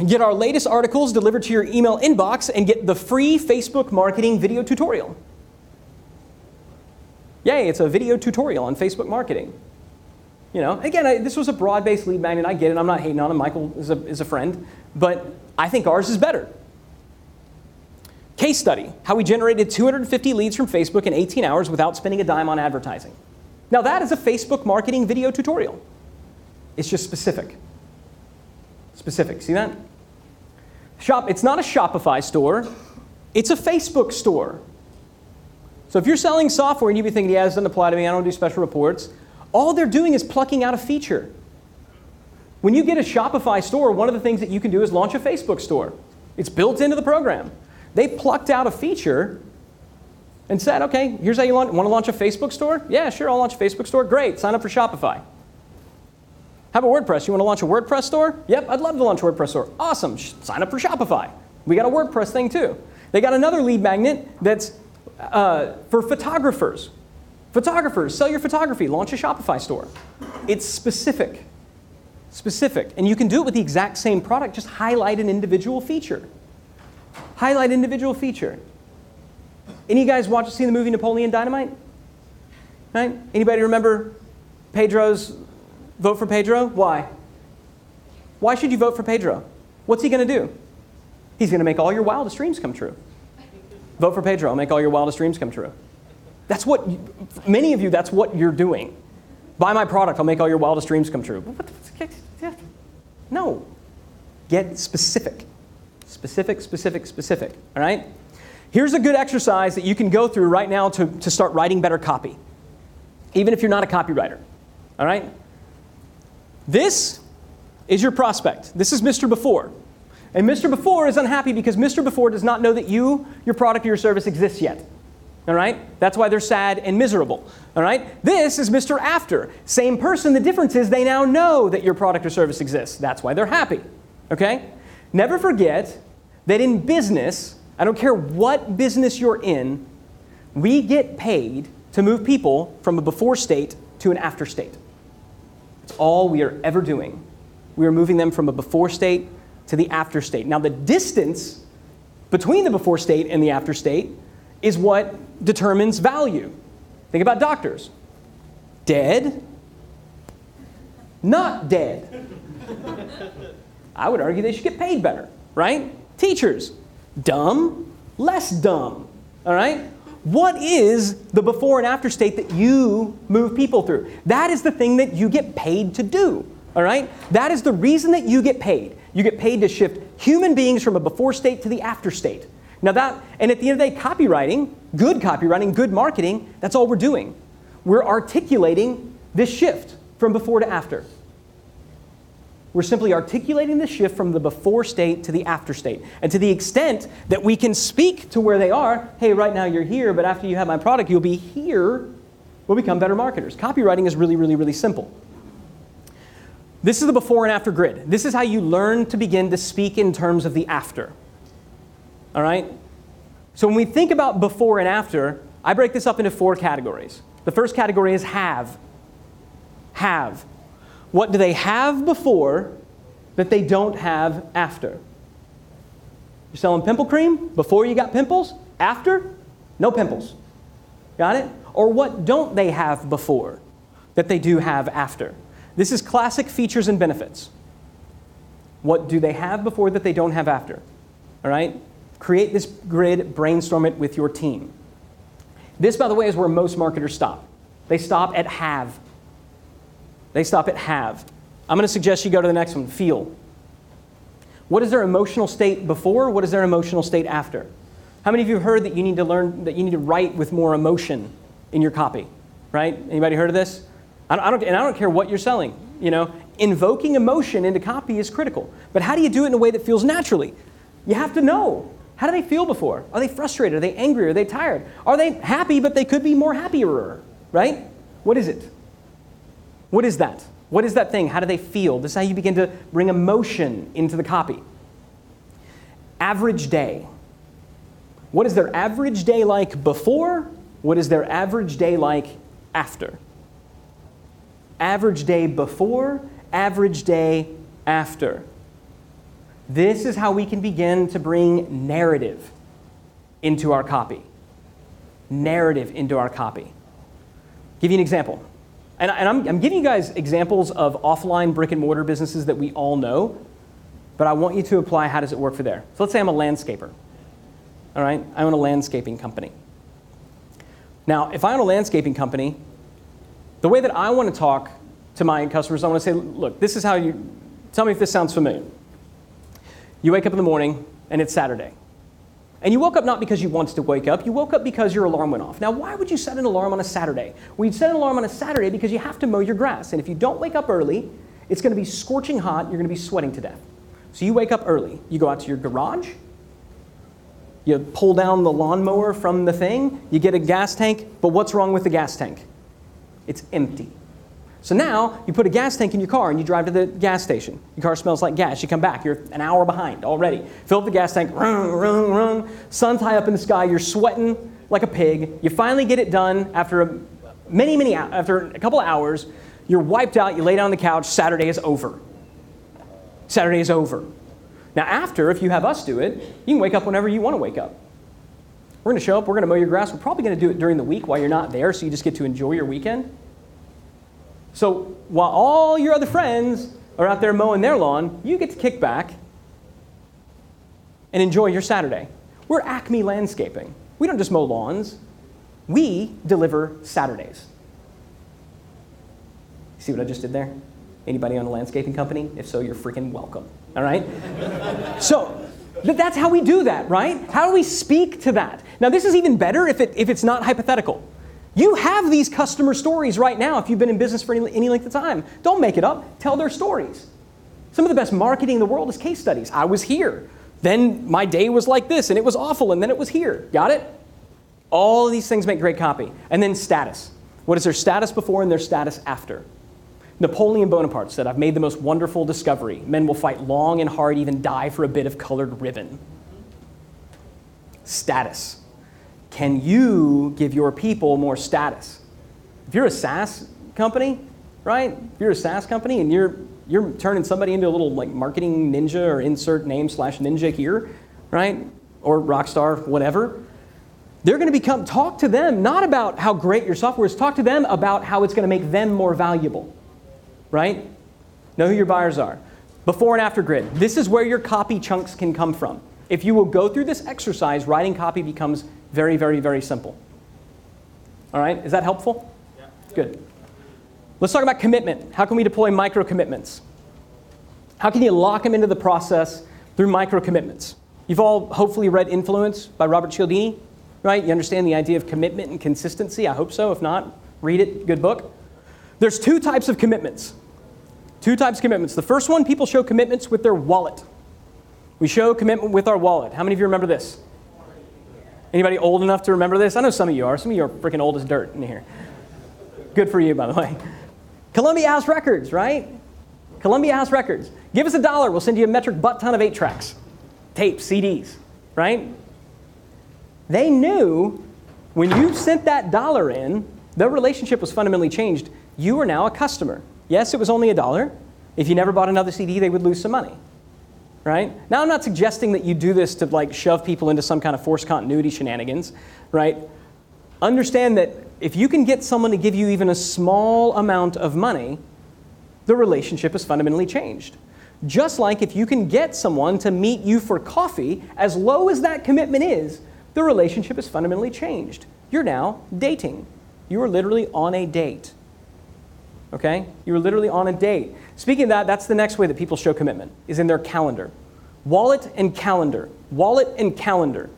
Get our latest articles delivered to your email inbox and get the free Facebook marketing video tutorial. Yay, it's a video tutorial on Facebook marketing. You know, again, this was a broad-based lead magnet. I get it. I'm not hating on him. Michael is a friend. But I think ours is better. Case study, how we generated 250 leads from Facebook in 18 hours without spending a dime on advertising. Now that is a Facebook marketing video tutorial. It's just specific. Specific, see that? It's not a Shopify store. It's a Facebook store. So if you're selling software and you be thinking, yeah, this doesn't apply to me, I don't do special reports, all they're doing is plucking out a feature. When you get a Shopify store, one of the things that you can do is launch a Facebook store. It's built into the program. They plucked out a feature and said, okay, here's how you want to launch a Facebook store? Yeah, sure, I'll launch a Facebook store. Great, sign up for Shopify. How about WordPress? You want to launch a WordPress store? Yep, I'd love to launch a WordPress store. Awesome, sign up for Shopify. We got a WordPress thing too. They got another lead magnet that's for photographers. Photographers, sell your photography, launch a Shopify store. It's specific. Specific. And you can do it with the exact same product, just highlight an individual feature. Highlight individual feature. Any of you guys watch or see the movie Napoleon Dynamite? Right? Anybody remember Pedro's vote for Pedro? Why? Why should you vote for Pedro? What's he going to do? He's going to make all your wildest dreams come true. Vote for Pedro, I'll make all your wildest dreams come true. That's what, many of you, that's what you're doing. Buy my product, I'll make all your wildest dreams come true. What the, no. Get specific. Specific, specific, specific, all right? Here's a good exercise that you can go through right now to start writing better copy, even if you're not a copywriter, all right? This is your prospect. This is Mr. Before. And Mr. Before is unhappy because Mr. Before does not know that you, your product, or your service exists yet. All right? That's why they're sad and miserable. All right? This is Mr. After. Same person. The difference is they now know that your product or service exists. That's why they're happy. Okay? Never forget that in business, I don't care what business you're in, we get paid to move people from a before state to an after state. It's all we are ever doing. We are moving them from a before state to the after state. Now the distance between the before state and the after state is what determines value. Think about doctors. Dead, not dead. I would argue they should get paid better, right? Teachers, dumb, less dumb, all right? What is the before and after state that you move people through? That is the thing that you get paid to do, all right? That is the reason that you get paid. You get paid to shift human beings from a before state to the after state. Now that, and at the end of the day, copywriting, good marketing, that's all we're doing. We're articulating this shift from before to after. We're simply articulating the shift from the before state to the after state. And to the extent that we can speak to where they are, hey, right now you're here, but after you have my product, you'll be here, we'll become better marketers. Copywriting is really, really, really simple. This is the before and after grid. This is how you learn to begin to speak in terms of the after. All right? So when we think about before and after, I break this up into four categories. The first category is have. Have. What do they have before that they don't have after? You're selling pimple cream? Before you got pimples? After? No pimples. Got it? Or what don't they have before that they do have after? This is classic features and benefits. What do they have before that they don't have after? All right? Create this grid, brainstorm it with your team. This, by the way, is where most marketers stop. They stop at have. They stop at have. I'm going to suggest you go to the next one, feel. What is their emotional state before? What is their emotional state after? How many of you have heard that you need to learn, that you need to write with more emotion in your copy? Right? Anybody heard of this? And I don't care what you're selling, you know. Invoking emotion into copy is critical. But how do you do it in a way that feels naturally? You have to know. How do they feel before? Are they frustrated? Are they angry? Are they tired? Are they happy, but they could be more happier, right? What is it? What is that? What is that thing? How do they feel? This is how you begin to bring emotion into the copy. Average day. What is their average day like before? What is their average day like after? Average day before, average day after. This is how we can begin to bring narrative into our copy. Narrative into our copy. Give you an example. And I'm giving you guys examples of offline brick and mortar businesses that we all know, but I want you to apply how does it work for there. So let's say I'm a landscaper. All right? I own a landscaping company. Now, if I own a landscaping company, the way that I want to talk to my customers, I want to say, look, this is how you, tell me if this sounds familiar. You wake up in the morning, and it's Saturday. And you woke up not because you wanted to wake up. You woke up because your alarm went off. Now, why would you set an alarm on a Saturday? Well, you'd set an alarm on a Saturday because you have to mow your grass. And if you don't wake up early, it's going to be scorching hot. You're going to be sweating to death. So you wake up early. You go out to your garage. You pull down the lawnmower from the thing. You get a gas tank. But what's wrong with the gas tank? It's empty. So now you put a gas tank in your car and you drive to the gas station. Your car smells like gas. You come back. You're an hour behind already. Fill up the gas tank. Rung, rung, rung. Sun's high up in the sky. You're sweating like a pig. You finally get it done after a couple of hours. You're wiped out. You lay down on the couch. Saturday is over. Saturday is over. Now after, if you have us do it, you can wake up whenever you want to wake up. We're going to show up. We're going to mow your grass. We're probably going to do it during the week while you're not there, so you just get to enjoy your weekend. So while all your other friends are out there mowing their lawn, you get to kick back and enjoy your Saturday. We're Acme Landscaping. We don't just mow lawns. We deliver Saturdays. See what I just did there? Anybody own a landscaping company? If so, you're freaking welcome. All right? So that's how we do that, right? How do we speak to that? Now, this is even better if it's not hypothetical. You have these customer stories right now if you've been in business for any length of time. Don't make it up. Tell their stories. Some of the best marketing in the world is case studies. I was here. Then my day was like this, and it was awful, and then it was here. Got it? All of these things make great copy. And then status. What is their status before and their status after? Napoleon Bonaparte said, "I've made the most wonderful discovery. Men will fight long and hard, even die for a bit of colored ribbon." Status. Can you give your people more status? If you're a SaaS company, right? If you're a SaaS company and you're turning somebody into a little like marketing ninja or insert name / ninja here, right? Or rockstar, whatever. They're going to become, talk to them not about how great your software is. Talk to them about how it's going to make them more valuable, right? Know who your buyers are. Before and after grid. This is where your copy chunks can come from. If you will go through this exercise, writing copy becomes very, very, very simple. All right, is that helpful? Yeah. Good. Let's talk about commitment. How can we deploy micro commitments? How can you lock them into the process through micro commitments? You've all hopefully read Influence by Robert Cialdini, right? You understand the idea of commitment and consistency. I hope so. If not, read it. Good book. There's two types of commitments. Two types of commitments. The first one, people show commitments with their wallet. We show commitment with our wallet. How many of you remember this? Anybody old enough to remember this? I know some of you are. Some of you are freaking old as dirt in here. Good for you, by the way. Columbia House Records, right? Columbia House Records. Give us $1. We'll send you a metric butt ton of 8-tracks. Tapes, CDs, right? They knew when you sent that dollar in, their relationship was fundamentally changed. You are now a customer. Yes, it was only $1. If you never bought another CD, they would lose some money. Right? Now, I'm not suggesting that you do this to like shove people into some kind of forced continuity shenanigans, right? Understand that if you can get someone to give you even a small amount of money, the relationship is fundamentally changed. Just like if you can get someone to meet you for coffee, as low as that commitment is, the relationship is fundamentally changed. You're now dating. You are literally on a date. Okay? You were literally on a date. Speaking of that, that's the next way that people show commitment, is in their calendar. Wallet and calendar. Wallet and calendar.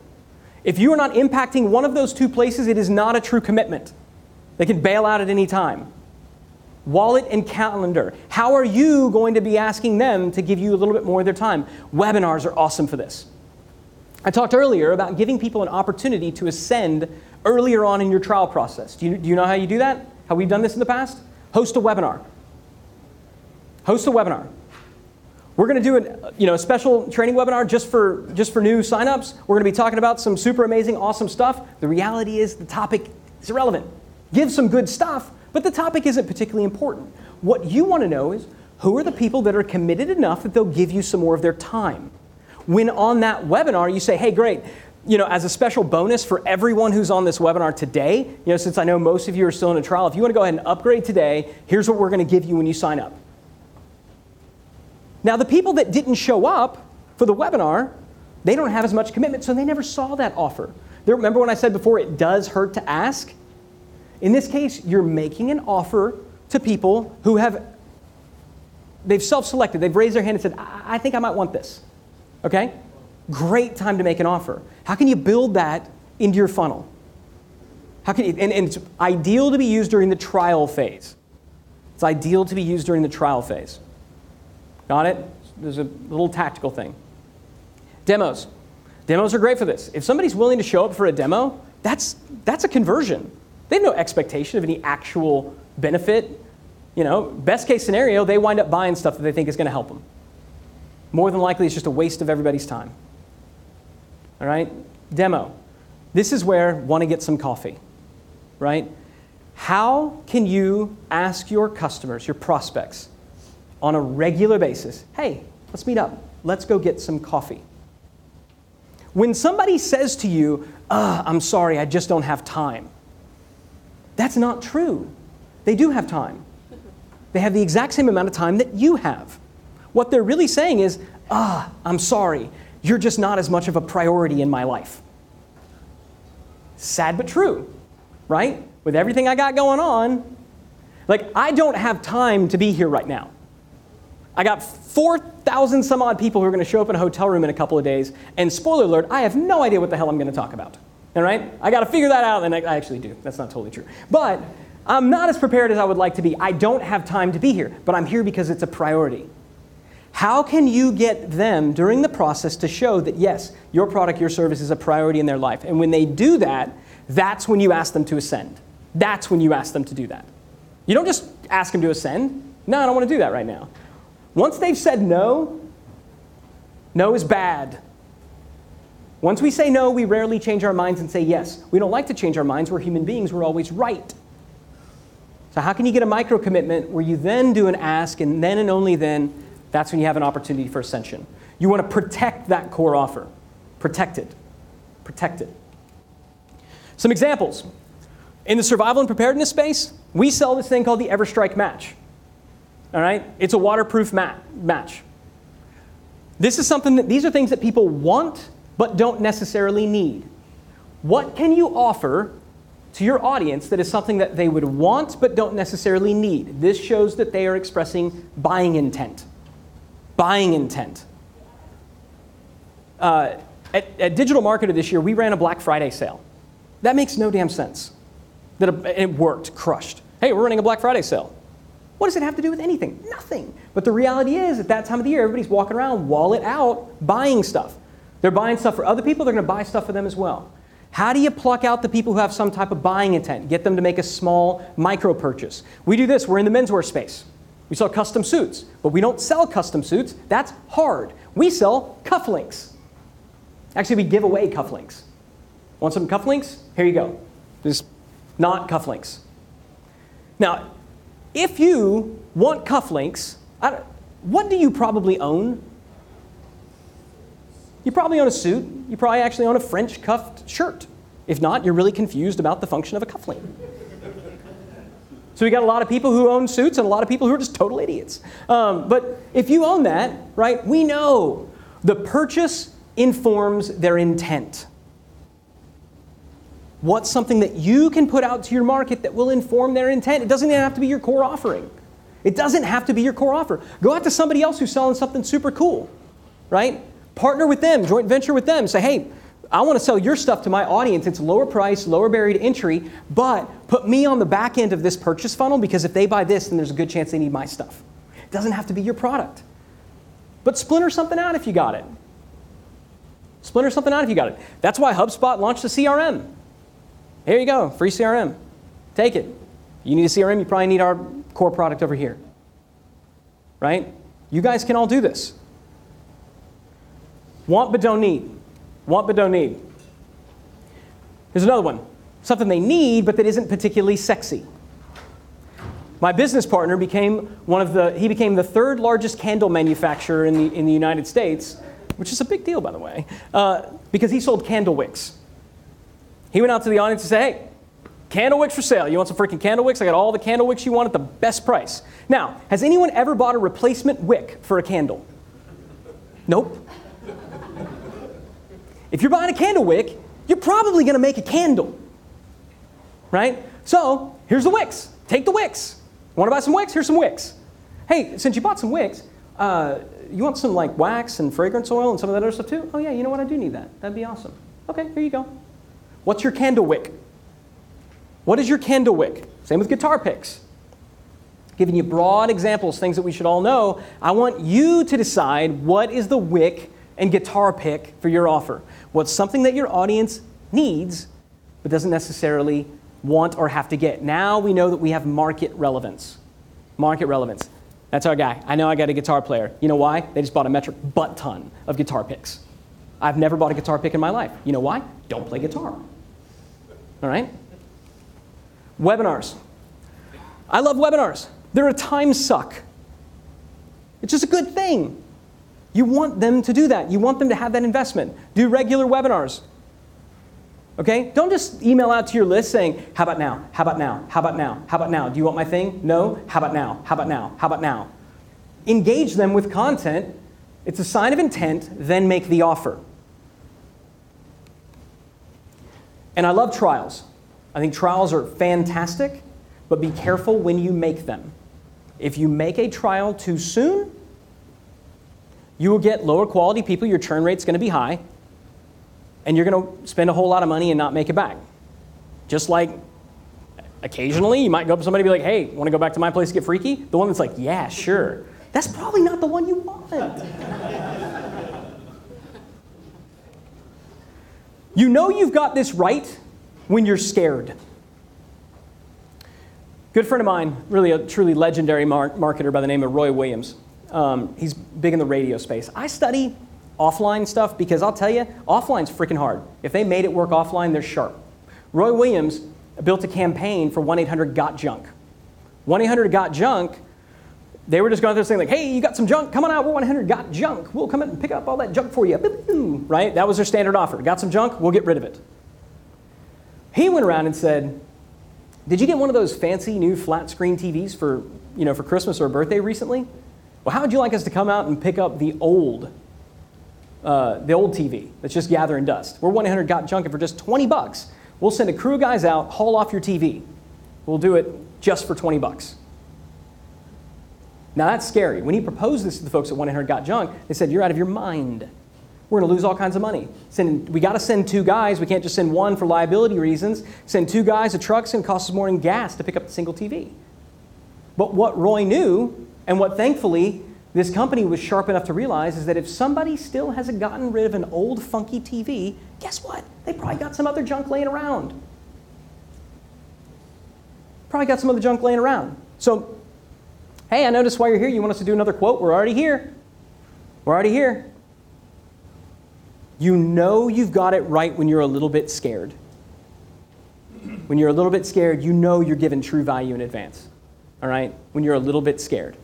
If you are not impacting one of those two places, it is not a true commitment. They can bail out at any time. Wallet and calendar. How are you going to be asking them to give you a little bit more of their time? Webinars are awesome for this. I talked earlier about giving people an opportunity to ascend earlier on in your trial process. Do you know how you do that? How we've done this in the past? Host a webinar. Host a webinar. We're going to do a special training webinar just for new signups. We're going to be talking about some super amazing, awesome stuff. The reality is the topic is irrelevant. Give some good stuff, but the topic isn't particularly important. What you want to know is who are the people that are committed enough that they'll give you some more of their time. When on that webinar, you say, hey, great. As a special bonus for everyone who's on this webinar today, since I know most of you are still in a trial, if you want to go ahead and upgrade today, here's what we're going to give you when you sign up. Now, the people that didn't show up for the webinar, they don't have as much commitment, so they never saw that offer. Remember when I said before, it does hurt to ask? In this case, you're making an offer to people who they've self-selected. They've raised their hand and said, I think I might want this. Okay? Great time to make an offer. How can you build that into your funnel? How can you, and it's ideal to be used during the trial phase. It's ideal to be used during the trial phase. Got it? There's a little tactical thing. Demos. Demos are great for this. If somebody's willing to show up for a demo, that's a conversion. They have no expectation of any actual benefit. You know, best case scenario, they wind up buying stuff that they think is going to help them. More than likely, it's just a waste of everybody's time. All right? Demo. This is where want to get some coffee, right? How can you ask your customers, your prospects, on a regular basis, hey, let's meet up. Let's go get some coffee. When somebody says to you, I'm sorry, I just don't have time. That's not true. They do have time. They have the exact same amount of time that you have. What they're really saying is, I'm sorry, you're just not as much of a priority in my life. Sad but true, right? With everything I got going on, like, I don't have time to be here right now. I got 4,000 some odd people who are going to show up in a hotel room in a couple of days, and spoiler alert, I have no idea what the hell I'm going to talk about. All right? I got to figure that out, and I actually do. That's not totally true. But I'm not as prepared as I would like to be. I don't have time to be here, but I'm here because it's a priority. How can you get them during the process to show that, yes, your product, your service is a priority in their life? And when they do that, that's when you ask them to ascend. That's when you ask them to do that. You don't just ask them to ascend. No, I don't want to do that right now. Once they've said no, no is bad. Once we say no, we rarely change our minds and say yes. We don't like to change our minds. We're human beings. We're always right. So how can you get a micro commitment where you then do an ask, and then and only then, that's when you have an opportunity for ascension. You want to protect that core offer. Protect it. Protect it. Some examples. In the survival and preparedness space, we sell this thing called the EverStrike match. All right? It's a waterproof match. This is something that, these are things that people want but don't necessarily need. What can you offer to your audience that is something that they would want but don't necessarily need? This shows that they are expressing buying intent. Buying intent. At Digital Marketer this year, we ran a Black Friday sale. That makes no damn sense. It worked, crushed. Hey, we're running a Black Friday sale. What does it have to do with anything? Nothing. But the reality is, at that time of the year, everybody's walking around, wallet out, buying stuff. They're buying stuff for other people. They're going to buy stuff for them as well. How do you pluck out the people who have some type of buying intent? Get them to make a small micro purchase. We do this. We're in the menswear space. We sell custom suits, but we don't sell custom suits. That's hard. We sell cufflinks. Actually, we give away cufflinks. Want some cufflinks? Here you go. Just not cufflinks. Now, if you want cufflinks, what do you probably own? You probably own a suit. You probably actually own a French cuffed shirt. If not, you're really confused about the function of a cufflink. So we got a lot of people who own suits and a lot of people who are just total idiots. But if you own that, right, we know the purchase informs their intent. What's something that you can put out to your market that will inform their intent? It doesn't even have to be your core offering. It doesn't have to be your core offer. Go out to somebody else who's selling something super cool, right? Partner with them, joint venture with them. Say, hey, I want to sell your stuff to my audience. It's lower price, lower barrier to entry, but put me on the back end of this purchase funnel, because if they buy this, then there's a good chance they need my stuff. It doesn't have to be your product. But splinter something out if you got it. Splinter something out if you got it. That's why HubSpot launched a CRM. Here you go, free CRM. Take it. You need a CRM, you probably need our core product over here. Right? You guys can all do this. Want but don't need. Want but don't need. Here's another one. Something they need, but that isn't particularly sexy. My business partner became the third largest candle manufacturer in the United States, which is a big deal, by the way, because he sold candle wicks. He went out to the audience and said, hey, candle wicks for sale. You want some freaking candle wicks? I got all the candle wicks you want at the best price. Now, has anyone ever bought a replacement wick for a candle? Nope. If you're buying a candle wick, you're probably going to make a candle, right? So here's the wicks. Take the wicks. Want to buy some wicks? Here's some wicks. Hey, since you bought some wicks, You want some like wax and fragrance oil and some of that other stuff too? Oh yeah, you know what, I do need that. That'd be awesome. Okay, here you go. What's your candle wick? What is your candle wick? Same with guitar picks. Giving you broad examples, things that we should all know. I want you to decide what is the wick and guitar pick for your offer. What's something that your audience needs but doesn't necessarily want or have to get. Now we know that we have market relevance. Market relevance. That's our guy. I know I got a guitar player. You know why? They just bought a metric butt ton of guitar picks. I've never bought a guitar pick in my life. You know why? Don't play guitar. All right? Webinars. I love webinars. They're a time suck. It's just a good thing. You want them to do that. You want them to have that investment. Do regular webinars. Okay? Don't just email out to your list saying, how about now? How about now? How about now? How about now? Do you want my thing? No? How about now? How about now? How about now? Engage them with content. It's a sign of intent, then make the offer. And I love trials. I think trials are fantastic, but be careful when you make them. If you make a trial too soon, you will get lower quality people, your churn rate's going to be high, and you're going to spend a whole lot of money and not make it back. Just like occasionally you might go up to somebody and be like, hey, want to go back to my place to get freaky? The one that's like, yeah, sure. That's probably not the one you want. You know you've got this right when you're scared. Good friend of mine, really a truly legendary marketer by the name of Roy Williams. He's big in the radio space. I study offline stuff because I'll tell you, offline's freaking hard. If they made it work offline, they're sharp. Roy Williams built a campaign for 1-800-GOT-JUNK. 1-800-GOT-JUNK, they were just going out there saying like, hey, you got some junk? Come on out, we're 1-800-GOT-JUNK. We'll come in and pick up all that junk for you. Right? That was their standard offer. Got some junk? We'll get rid of it. He went around and said, did you get one of those fancy new flat screen TVs for, you know, for Christmas or birthday recently? Well, how would you like us to come out and pick up the old TV that's just gathering dust? We're 1-800-GOT-JUNK, and for just $20, we'll send a crew of guys out, haul off your TV. We'll do it just for $20. Now that's scary. When he proposed this to the folks at 1-800-GOT-JUNK, they said, you're out of your mind. We're going to lose all kinds of money. We got to send two guys. We can't just send one for liability reasons. Send two guys, a truck's going to cost us more in gas to pick up the single TV. But what Roy knew, and what thankfully this company was sharp enough to realize, is that if somebody still hasn't gotten rid of an old funky TV, guess what? They probably got some other junk laying around. So, hey, I noticed while you're here, you want us to do another quote? We're already here. You know you've got it right when you're a little bit scared. When you're a little bit scared, you know you're given true value in advance. All right? When you're a little bit scared.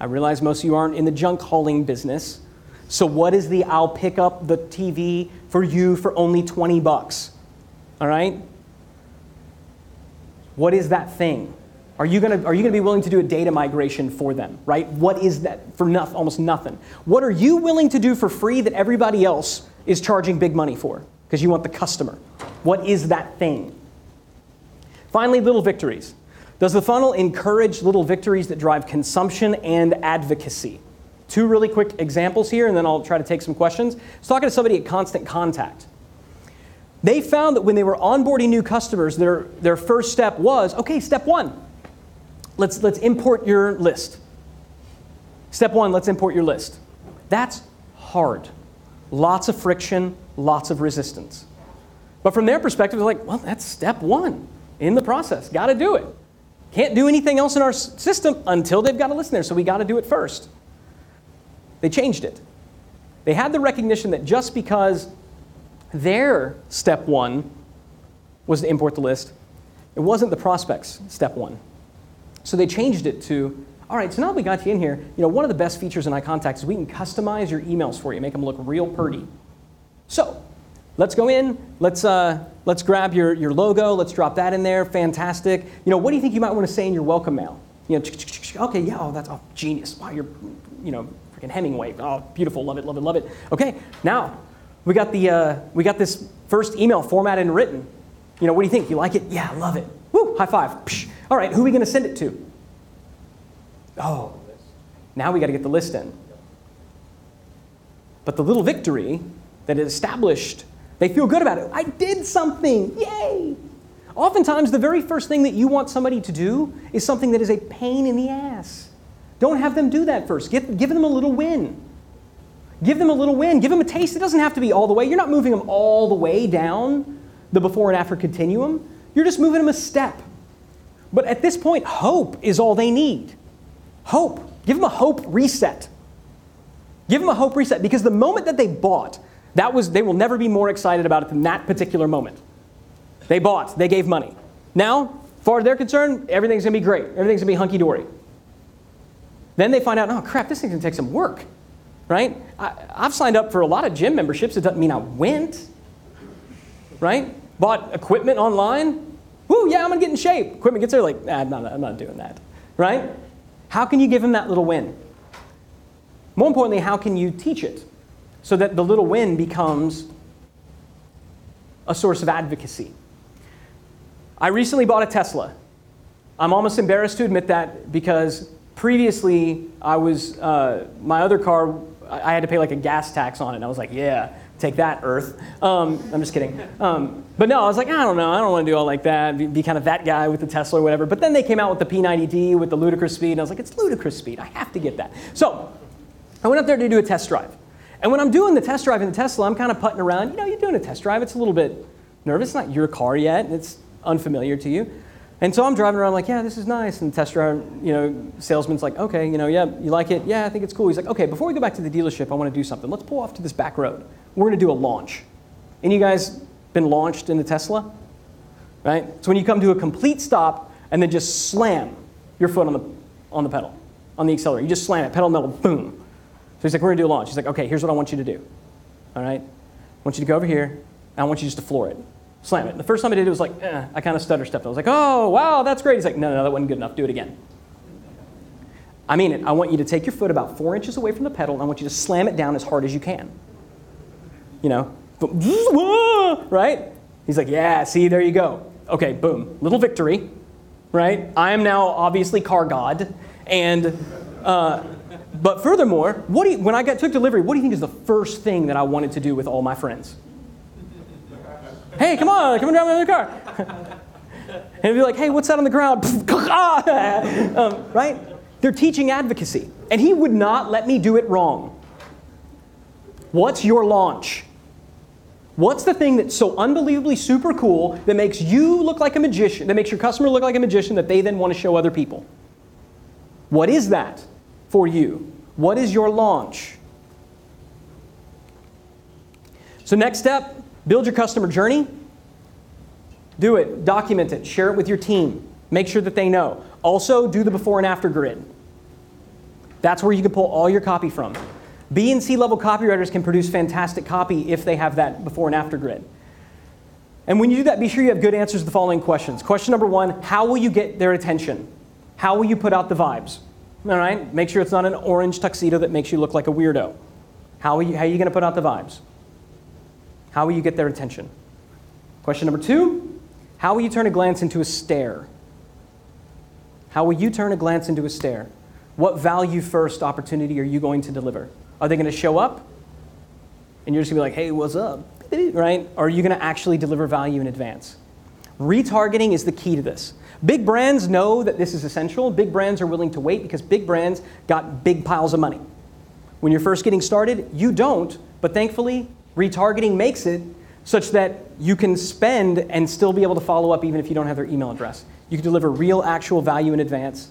I realize most of you aren't in the junk hauling business. So what is the I'll pick up the TV for you for only $20? All right? What is that thing? Are you gonna be willing to do a data migration for them, right? What is that for almost nothing? What are you willing to do for free that everybody else is charging big money for? Because you want the customer. What is that thing? Finally, little victories. Does the funnel encourage little victories that drive consumption and advocacy? Two really quick examples here, and then I'll try to take some questions. I was talking to somebody at Constant Contact. They found that when they were onboarding new customers, their first step was, okay, step one. Let's import your list. Step one, let's import your list. That's hard. Lots of friction, lots of resistance. But from their perspective, they're like, well, that's step one in the process. Got to do it. Can't do anything else in our system until they've got a list in there, so we got to do it first. They changed it. They had the recognition that just because their step one was to import the list, it wasn't the prospect's step one. So they changed it to, all right, so now that we got you in here, you know, one of the best features in iContact is we can customize your emails for you, make them look real pretty. So let's go in, let's grab your logo, let's drop that in there, fantastic. You know, what do you think you might want to say in your welcome mail? You know, okay, yeah, oh, that's genius. Wow, you're, you know, freaking Hemingway. Oh, beautiful, love it, love it, love it. Okay, now we got this first email formatted and written. You know, what do you think? You like it? Yeah, I love it. Woo, high five. Psh. All right, who are we going to send it to? Oh, now we got to get the list in. But the little victory that it established, they feel good about it. I did something, yay! Oftentimes, the very first thing that you want somebody to do is something that is a pain in the ass. Don't have them do that first. Give them a little win. Give them a little win. Give them a taste. It doesn't have to be all the way. You're not moving them all the way down the before and after continuum. You're just moving them a step. But at this point, hope is all they need. Hope. Give them a hope reset. Give them a hope reset, because the moment that they bought, they will never be more excited about it than that particular moment. They bought. They gave money. Now, as far as they're concerned, everything's going to be great. Everything's going to be hunky-dory. Then they find out, oh, crap, this thing's going to take some work, right? I've signed up for a lot of gym memberships. It doesn't mean I went, right? Bought equipment online. Woo, yeah, I'm going to get in shape. Equipment gets there like, I'm not doing that, right? How can you give them that little win? More importantly, how can you teach it so that the little win becomes a source of advocacy? I recently bought a Tesla. I'm almost embarrassed to admit that, because previously, I was my other car, I had to pay like a gas tax on it. And I was like, yeah, take that, Earth. I'm just kidding. But no, I was like, I don't know. I don't want to do all like that, be kind of that guy with the Tesla or whatever. But then they came out with the P90D with the ludicrous speed. And I was like, it's ludicrous speed. I have to get that. So I went up there to do a test drive. And when I'm doing the test drive in the Tesla, I'm kind of putting around. You know, you're doing a test drive. It's a little bit nervous. It's not your car yet. It's unfamiliar to you. And so I'm driving around like, yeah, this is nice. And the test driver, salesman's like, okay, yeah, you like it? Yeah, I think it's cool. He's like, okay, before we go back to the dealership, I want to do something. Let's pull off to this back road. We're going to do a launch. Any of you guys been launched in the Tesla? Right? So when you come to a complete stop and then just slam your foot on the pedal, on the accelerator. You just slam it, pedal, metal, boom. So he's like, we're going to do a launch. He's like, okay, here's what I want you to do. All right? I want you to go over here, and I want you just to floor it. Slam it. The first time I did it was like, I kind of stutter stepped. I was like, oh, wow, that's great. He's like, no, that wasn't good enough. Do it again. I mean it. I want you to take your foot about 4 inches away from the pedal, and I want you to slam it down as hard as you can. Right? He's like, yeah, see, there you go. Okay, boom. Little victory, right? I am now obviously car god. And, but furthermore, when I took delivery, what do you think is the first thing that I wanted to do with all my friends? Hey, come on, drive another car. And it'd be like, hey, what's that on the ground? Right? They're teaching advocacy. And he would not let me do it wrong. What's your launch? What's the thing that's so unbelievably super cool that makes you look like a magician, that makes your customer look like a magician, that they then want to show other people? What is that for you? What is your launch? So next step. Build your customer journey. Do it. Document it. Share it with your team. Make sure that they know. Also, do the before and after grid. That's where you can pull all your copy from. B and C level copywriters can produce fantastic copy if they have that before and after grid. And when you do that, be sure you have good answers to the following questions. Question number one, how will you get their attention? How will you put out the vibes? All right? Make sure it's not an orange tuxedo that makes you look like a weirdo. How are you going to put out the vibes? How will you get their attention? Question number two, how will you turn a glance into a stare? How will you turn a glance into a stare? What value first opportunity are you going to deliver? Are they going to show up? And you're just going to be like, hey, what's up? Right? Or are you going to actually deliver value in advance? Retargeting is the key to this. Big brands know that this is essential. Big brands are willing to wait because big brands got big piles of money. When you're first getting started, you don't, but thankfully, retargeting makes it such that you can spend and still be able to follow up even if you don't have their email address. You can deliver real, actual value in advance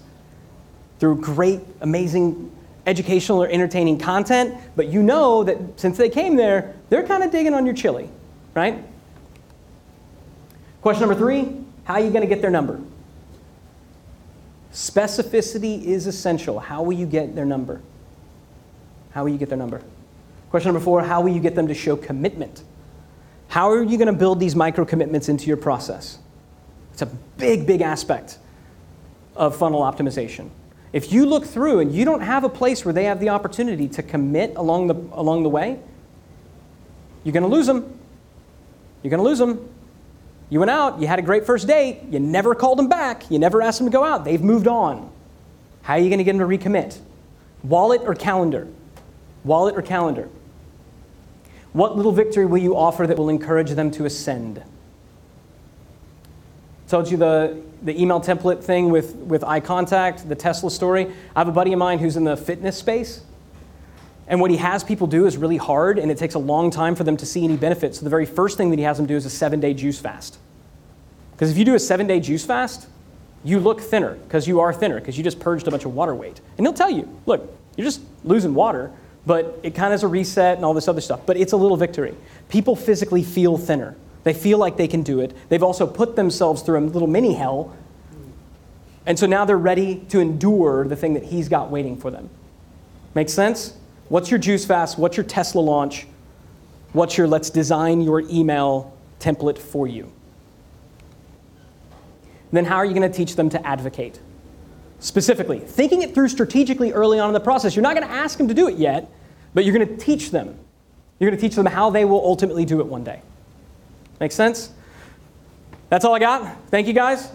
through great, amazing, educational or entertaining content, but you know that since they came there, they're kind of digging on your chili, right? Question number three, how are you going to get their number? Specificity is essential. How will you get their number? How will you get their number? Question number four, how will you get them to show commitment? How are you going to build these micro commitments into your process? It's a big, big aspect of funnel optimization. If you look through and you don't have a place where they have the opportunity to commit along the way, you're going to lose them. You're going to lose them. You went out, you had a great first date, you never called them back, you never asked them to go out, they've moved on. How are you going to get them to recommit? Wallet or calendar? Wallet or calendar? What little victory will you offer that will encourage them to ascend? Told you the email template thing with iContact, the Tesla story. I have a buddy of mine who's in the fitness space. And what he has people do is really hard, and it takes a long time for them to see any benefits. So the very first thing that he has them do is a 7-day juice fast. Because if you do a 7-day juice fast, you look thinner, because you are thinner, because you just purged a bunch of water weight. And he'll tell you, look, you're just losing water, but it kind of is a reset and all this other stuff. But it's a little victory. People physically feel thinner. They feel like they can do it. They've also put themselves through a little mini hell. And so now they're ready to endure the thing that he's got waiting for them. Make sense? What's your juice fast? What's your Tesla launch? What's your let's design your email template for you? And then how are you going to teach them to advocate? Specifically, thinking it through strategically early on in the process. You're not going to ask them to do it yet, but you're going to teach them. You're going to teach them how they will ultimately do it one day. Make sense? That's all I got. Thank you, guys.